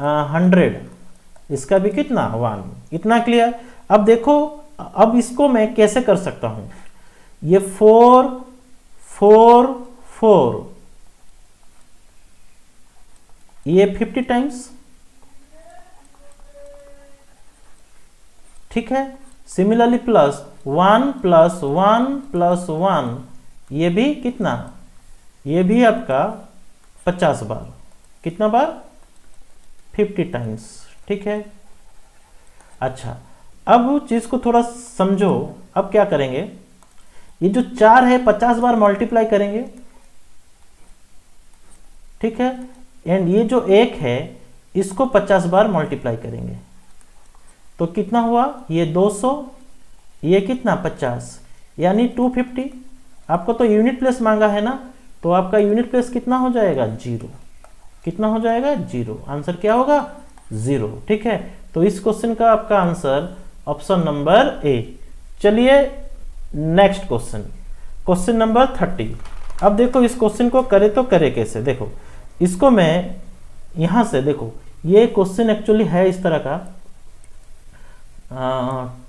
100 इसका भी कितना 1। इतना क्लियर। अब देखो अब इसको मैं कैसे कर सकता हूं। ये 4 4 4 ये 50 टाइम्स, ठीक है। सिमिलरली प्लस 1 प्लस 1 प्लस 1 ये भी कितना, ये भी आपका 50 बार, कितना बार 50 टाइम्स, ठीक है। अच्छा अब चीज को थोड़ा समझो। अब क्या करेंगे, ये जो 4 है 50 बार मल्टीप्लाई करेंगे, ठीक है। एंड ये जो 1 है इसको 50 बार मल्टीप्लाई करेंगे तो कितना हुआ, ये 200, ये कितना 50, यानी 250। आपको तो यूनिट प्लेस मांगा है ना, तो आपका यूनिट प्लेस कितना हो जाएगा 0, कितना हो जाएगा 0। आंसर क्या होगा 0, ठीक है। तो इस क्वेश्चन का आपका आंसर ऑप्शन नंबर ए। चलिए नेक्स्ट क्वेश्चन, क्वेश्चन नंबर 30। अब देखो इस क्वेश्चन को करे तो करे कैसे। देखो इसको मैं यहां से, देखो ये क्वेश्चन एक्चुअली है इस तरह का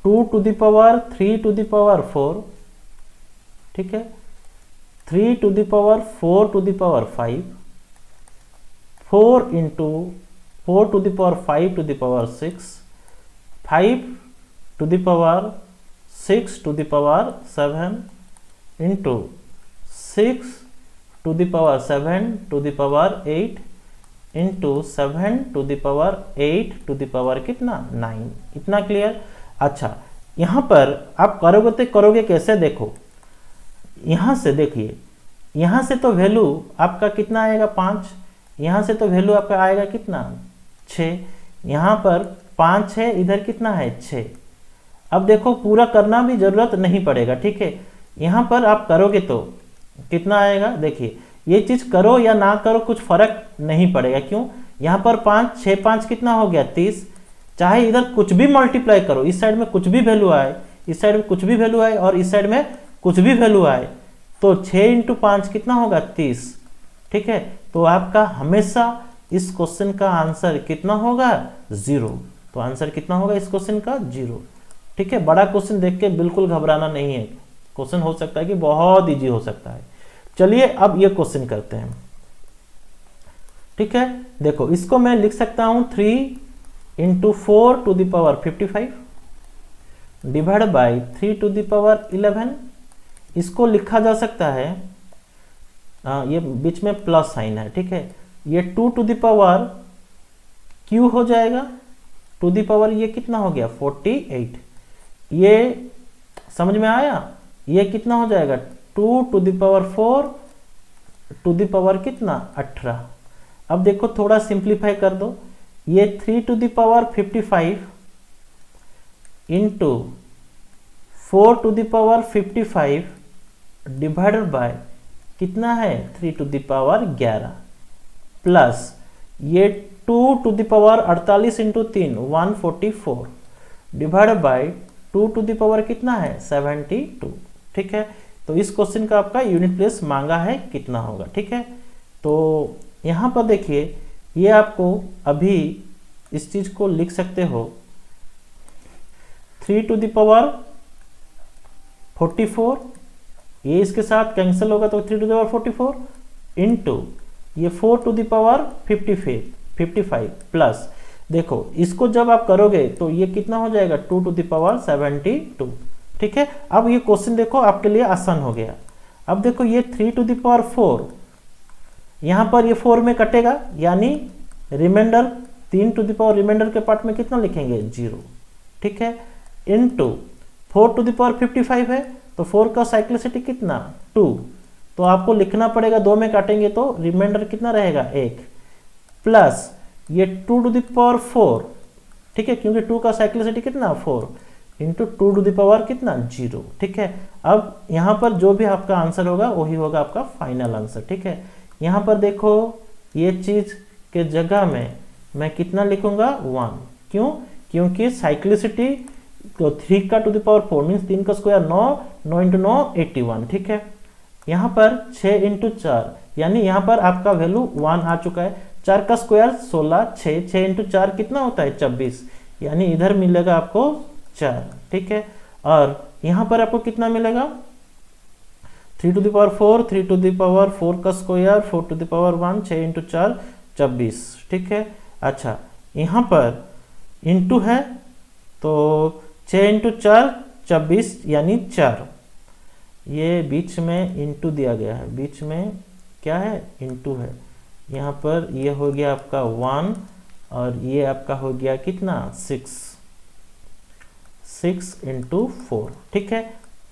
2 to the power 3 to the power 4, ठीक है, 3 to the power 4 to the power 5, 4 into 4 to the power 5 to the power 6, 5 to the power 6 to the power 7 into 6 to the power 7 to the power 8 into 7 to the power 8 to the power कितना 9। इतना clear. अच्छा यहाँ पर आप करोगे कैसे, देखो यहाँ से, देखिए यहाँ से तो वैल्यू आपका कितना आएगा 5, यहाँ से तो वैल्यू आपका आएगा कितना 6, यहाँ पर 5 है, इधर कितना है 6। अब देखो पूरा करना भी जरूरत नहीं पड़ेगा, ठीक है। यहाँ पर आप करोगे तो कितना आएगा, देखिए ये चीज करो या ना करो कुछ फर्क नहीं पड़ेगा। क्यों, यहाँ पर 5 6 5 कितना हो गया 30। चाहे इधर कुछ भी मल्टीप्लाई करो, इस साइड में कुछ भी वैल्यू आए, इस साइड में कुछ भी वैल्यू आए और इस साइड में कुछ भी वैल्यू आए, तो 6 into 5 कितना होगा 30, ठीक है। तो आपका हमेशा इस क्वेश्चन का आंसर कितना होगा 0। तो आंसर कितना होगा इस क्वेश्चन का 0, ठीक है। बड़ा क्वेश्चन देख के बिल्कुल घबराना नहीं है, क्वेश्चन हो सकता है कि बहुत इजी हो सकता है। चलिए अब ये क्वेश्चन करते हैं, ठीक है। देखो इसको मैं लिख सकता हूं 3 into 4 to the power 55 divided by 3 to the power 11। इसको लिखा जा सकता है, ये बीच में प्लस साइन है, ठीक है। ये 2 to the power q हो जाएगा, 2 to the power ये कितना हो गया 48। ये समझ में आया, ये कितना हो जाएगा 2 to the power 4 to the power कितना 18। अब देखो थोड़ा सिंप्लीफाई कर दो, ये 3 to the power 55 into 4 to the power 55 divided by कितना है 3 to the power 11 प्लस ये 2 to the power 48 into 3 144 divide by 2 to the power कितना है 72, ठीक है। तो इस क्वेश्चन का आपका यूनिट प्लेस मांगा है कितना होगा, ठीक है। तो यहाँ पर देखिए ये आपको अभी इस चीज को लिख सकते हो 3 to the power 44, ये इसके साथ कैंसिल होगा तो 3 to the power 44 इंटू ये 4 to the power 55 प्लस, देखो इसको जब आप करोगे तो ये कितना हो जाएगा 2 to the power 72, ठीक है। अब ये क्वेश्चन देखो आपके लिए आसान हो गया। अब देखो ये 3 to the power 4 यहाँ पर ये 4 में कटेगा, यानी remainder 3 to the power remainder के पार्ट में कितना लिखेंगे 0, ठीक है, इंटू 4 to the power 55 है तो 4 का साइक्लिसिटी कितना 2, तो आपको लिखना पड़ेगा 2 में काटेंगे तो रिमाइंडर कितना रहेगा 1 प्लस ये 2 to the power 4, ठीक है, क्योंकि 2 का साइक्लिसिटी कितना 4 इंटू 2 टू द पावर कितना 0। ठीक है, अब यहाँ पर जो भी आपका आंसर होगा वही होगा आपका फाइनल आंसर। ठीक है, यहाँ पर देखो ये चीज के जगह में मैं कितना लिखूंगा 1। क्यों? क्योंकि साइक्लिसिटी 3 का टू द पावर 4 मीन्स 3 का स्क्वायर 9, 9 इंटू 9 81। ठीक है, यहाँ पर 6 इंटू 4 यानी यहाँ पर आपका वैल्यू 1 आ चुका है। 4 का स्क्वायर 16, 6 इंटू 4 कितना होता है 24 यानी इधर मिलेगा आपको 4। ठीक है, और यहाँ पर आपको कितना मिलेगा 3 to the power 4, 3 to the power 4 का square, 4 to the power 1, 6 into 4 26। ठीक है, अच्छा यहाँ पर इंटू है तो 6 इंटू 4 26 यानी 4। ये बीच में इंटू दिया गया है, बीच में क्या है इंटू है। यहाँ पर ये हो गया आपका 1 और ये आपका हो गया कितना 6, 6 इंटू 4। ठीक है,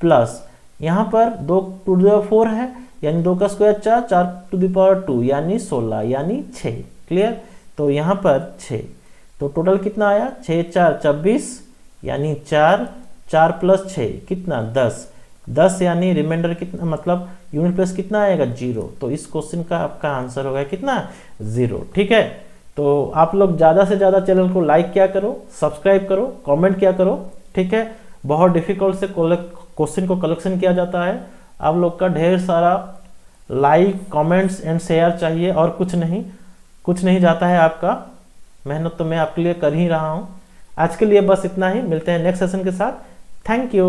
प्लस यहाँ पर 2 टू द पावर 4 है यानी 2 का स्क्वायर 4, 4 टू द पावर 2 यानी 16 यानी 6। क्लियर, तो यहाँ पर 6 तो टोटल कितना आया 6, 4, 26 यानी 4, 4 प्लस 6 कितना 10, 10 यानी रिमाइंडर कितना मतलब यूनिट प्लेस कितना आएगा 0। तो इस क्वेश्चन का आपका आंसर होगा कितना 0। ठीक है, तो आप लोग ज़्यादा से ज़्यादा चैनल को लाइक किया करो, सब्सक्राइब करो, कमेंट किया करो। ठीक है, बहुत डिफिकल्ट से क्वेश्चन को कलेक्शन किया जाता है। आप लोग का ढेर सारा लाइक, कमेंट्स एंड शेयर चाहिए और कुछ नहीं जाता है आपका। मेहनत तो मैं आपके लिए कर ही रहा हूँ। आज के लिए बस इतना ही, मिलते हैं नेक्स्ट सेशन के साथ। Thank you.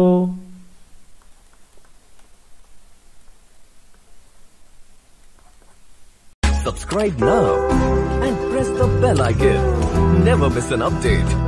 Subscribe now and press the bell icon. Never miss an update.